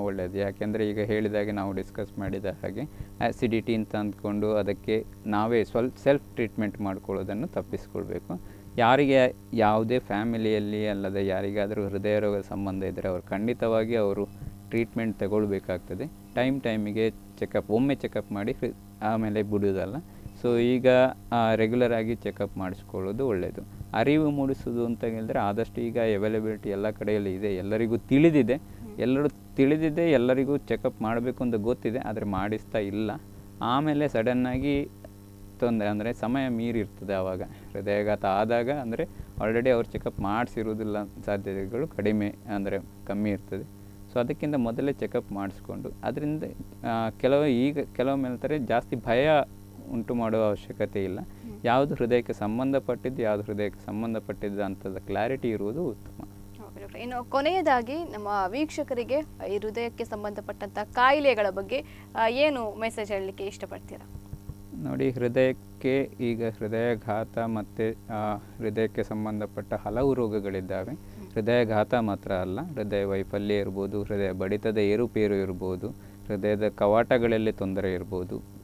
ಒಳ್ಳೆಯದು. ಯಾಕೆಂದರೆ ಈಗ ಹೇಳಿದಾಗೆ ನಾವು ಡಿಸ್ಕಸ್ ಮಾಡಿದ ಹಾಗೆ ಆ್ಯಸಿಡಿಟಿ ಅಂತ ಅಂದ್ಕೊಂಡು ಅದಕ್ಕೆ ನಾವೇ ಸ್ವಲ್ಪ ಸೆಲ್ಫ್ ಟ್ರೀಟ್ಮೆಂಟ್ ಮಾಡ್ಕೊಳ್ಳೋದನ್ನು ತಪ್ಪಿಸ್ಕೊಳ್ಬೇಕು. ಯಾರಿಗೆ ಯಾವುದೇ ಫ್ಯಾಮಿಲಿಯಲ್ಲಿ ಅಲ್ಲದೆ ಯಾರಿಗಾದರೂ ಹೃದಯ ರೋಗದ ಸಂಬಂಧ ಇದ್ದರೆ ಅವರು ಖಂಡಿತವಾಗಿ ಅವರು ಟ್ರೀಟ್ಮೆಂಟ್ ತಗೊಳ್ಬೇಕಾಗ್ತದೆ. ಟೈಮ್ ಟೈಮಿಗೆ ಚೆಕಪ್, ಒಮ್ಮೆ ಚೆಕಪ್ ಮಾಡಿ ಆಮೇಲೆ ಬಿಡೋದಲ್ಲ. ಸೊ ಈಗ ರೆಗ್ಯುಲರ್ ಆಗಿ ಚೆಕಪ್ ಮಾಡಿಸ್ಕೊಳ್ಳೋದು ಒಳ್ಳೆಯದು. ಅರಿವು ಮೂಡಿಸೋದು ಅಂತ ಹೇಳಿದ್ರೆ ಆದಷ್ಟು ಈಗ ಅವೈಲೇಬಿಲಿಟಿ ಎಲ್ಲ ಕಡೆಯಲ್ಲಿ ಇದೆ, ಎಲ್ಲರಿಗೂ ತಿಳಿದಿದೆ, ಎಲ್ಲರೂ ತಿಳಿದಿದೆ, ಎಲ್ಲರಿಗೂ ಚೆಕಪ್ ಮಾಡಬೇಕು ಅಂತ ಗೊತ್ತಿದೆ, ಆದರೆ ಮಾಡಿಸ್ತಾ ಇಲ್ಲ. ಆಮೇಲೆ ಸಡನ್ನಾಗಿ ತೊಂದರೆ ಅಂದರೆ ಸಮಯ ಮೀರಿರ್ತದೆ, ಆವಾಗ ಹೃದಯಾಘಾತ ಆದಾಗ ಅಂದರೆ ಆಲ್ರೆಡಿ ಅವ್ರು ಚೆಕಪ್ ಮಾಡಿಸಿರೋದಿಲ್ಲ, ಸಾಧ್ಯತೆಗಳು ಕಡಿಮೆ ಅಂದರೆ ಕಮ್ಮಿ ಇರ್ತದೆ. ಸೊ ಅದಕ್ಕಿಂತ ಮೊದಲೇ ಚೆಕಪ್ ಮಾಡಿಸ್ಕೊಂಡು ಅದರಿಂದ ಕೆಲವು ಈಗ ಕೆಲವೊಮ್ಮೆ ಹೇಳ್ತಾರೆ ಜಾಸ್ತಿ ಭಯ ಉಂಟು ಮಾಡುವ ಅವಶ್ಯಕತೆ ಇಲ್ಲ. ಯಾವುದು ಹೃದಯಕ್ಕೆ ಸಂಬಂಧಪಟ್ಟಿದ್ದು ಯಾವುದು ಹೃದಯಕ್ಕೆ ಸಂಬಂಧಪಟ್ಟಿದ್ದು ಅಂಥದ್ದು ಕ್ಲಾರಿಟಿ ಇರುವುದು ಉತ್ತಮ. ಇನ್ನು ಕೊನೆಯದಾಗಿ ನಮ್ಮ ವೀಕ್ಷಕರಿಗೆ ಈ ಹೃದಯಕ್ಕೆ ಸಂಬಂಧಪಟ್ಟಂಥ ಕಾಯಿಲೆಗಳ ಬಗ್ಗೆ ಏನು ಮೆಸೇಜ್ ಹೇಳಲಿಕ್ಕೆ ಇಷ್ಟಪಡ್ತೀರಾ? ನೋಡಿ, ಹೃದಯಕ್ಕೆ ಈಗ ಹೃದಯಾಘಾತ ಮತ್ತು ಹೃದಯಕ್ಕೆ ಸಂಬಂಧಪಟ್ಟ ಹಲವು ರೋಗಗಳಿದ್ದಾವೆ. ಹೃದಯಾಘಾತ ಮಾತ್ರ ಅಲ್ಲ, ಹೃದಯ ವೈಫಲ್ಯ ಇರ್ಬೋದು, ಹೃದಯ ಬಡಿತದ ಏರುಪೇರು ಇರ್ಬೋದು, ಹೃದಯದ ಕವಾಟಗಳಲ್ಲಿ ತೊಂದರೆ ಇರ್ಬೋದು,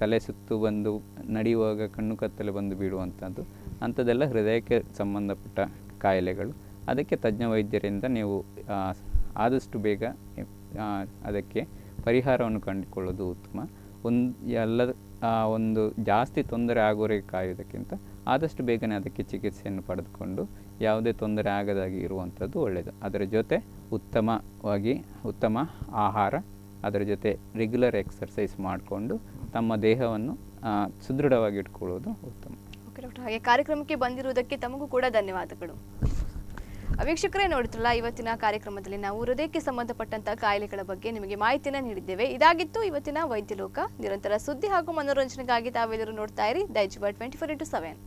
ತಲೆ ಸುತ್ತು ಬಂದು ನಡೆಯುವಾಗ ಕಣ್ಣು ಕತ್ತಲೆ ಬಂದು ಬೀಳುವಂಥದ್ದು, ಅಂಥದ್ದೆಲ್ಲ ಹೃದಯಕ್ಕೆ ಸಂಬಂಧಪಟ್ಟ ಕಾಯಿಲೆಗಳು. ಅದಕ್ಕೆ ತಜ್ಞ ವೈದ್ಯರಿಂದ ನೀವು ಆದಷ್ಟು ಬೇಗ ಅದಕ್ಕೆ ಪರಿಹಾರವನ್ನು ಕಂಡುಕೊಳ್ಳೋದು ಉತ್ತಮ. ಒಂದು ಎಲ್ಲ ಒಂದು ಜಾಸ್ತಿ ತೊಂದರೆ ಆಗೋರಿಗೆ ಕಾಯುವುದಕ್ಕಿಂತ ಆದಷ್ಟು ಬೇಗನೆ ಅದಕ್ಕೆ ಚಿಕಿತ್ಸೆಯನ್ನು ಪಡೆದುಕೊಂಡು ಯಾವುದೇ ತೊಂದರೆ ಆಗದಾಗಿ ಇರುವಂಥದ್ದು ಒಳ್ಳೆಯದು. ಅದರ ಜೊತೆ ಉತ್ತಮವಾಗಿ ಉತ್ತಮ ಆಹಾರ, ಅದರ ಜೊತೆ ರೆಗ್ಯುಲರ್ ಎಕ್ಸರ್ಸೈಸ್ ಮಾಡಿಕೊಂಡು ತಮ್ಮ ದೇಹವನ್ನು ಸುದೃಢವಾಗಿ ಇಟ್ಕೊಳ್ಳೋದು ಉತ್ತಮ. ಓಕೆ ಡಾಕ್ಟರ್, ಹಾಗೆ ಕಾರ್ಯಕ್ರಮಕ್ಕೆ ಬಂದಿರುವುದಕ್ಕೆ ತಮಗೂ ಕೂಡ ಧನ್ಯವಾದಗಳು. ವೀಕ್ಷಕರೇ, ನೋಡುತ್ತಲ್ಲ ಇವತ್ತಿನ ಕಾರ್ಯಕ್ರಮದಲ್ಲಿ ನಾವು ಹೃದಯಕ್ಕೆ ಸಂಬಂಧಪಟ್ಟಂತಹ ಕಾಯಿಲೆಗಳ ಬಗ್ಗೆ ನಿಮಗೆ ಮಾಹಿತಿಯನ್ನು ನೀಡಿದ್ದೇವೆ. ಇದಾಗಿತ್ತು ಇವತ್ತಿನ ವೈದ್ಯಲೋಕ. ನಿರಂತರ ಸುದ್ದಿ ಹಾಗೂ ಮನೋರಂಜನೆಗಾಗಿ ತಾವೆಲ್ಲರೂ ನೋಡ್ತಾ ಇರಿ ದೈಜ್ ಟ್ವೆಂಟಿ ಫೋರ್ ಇಂಟು ಸೆವೆನ್.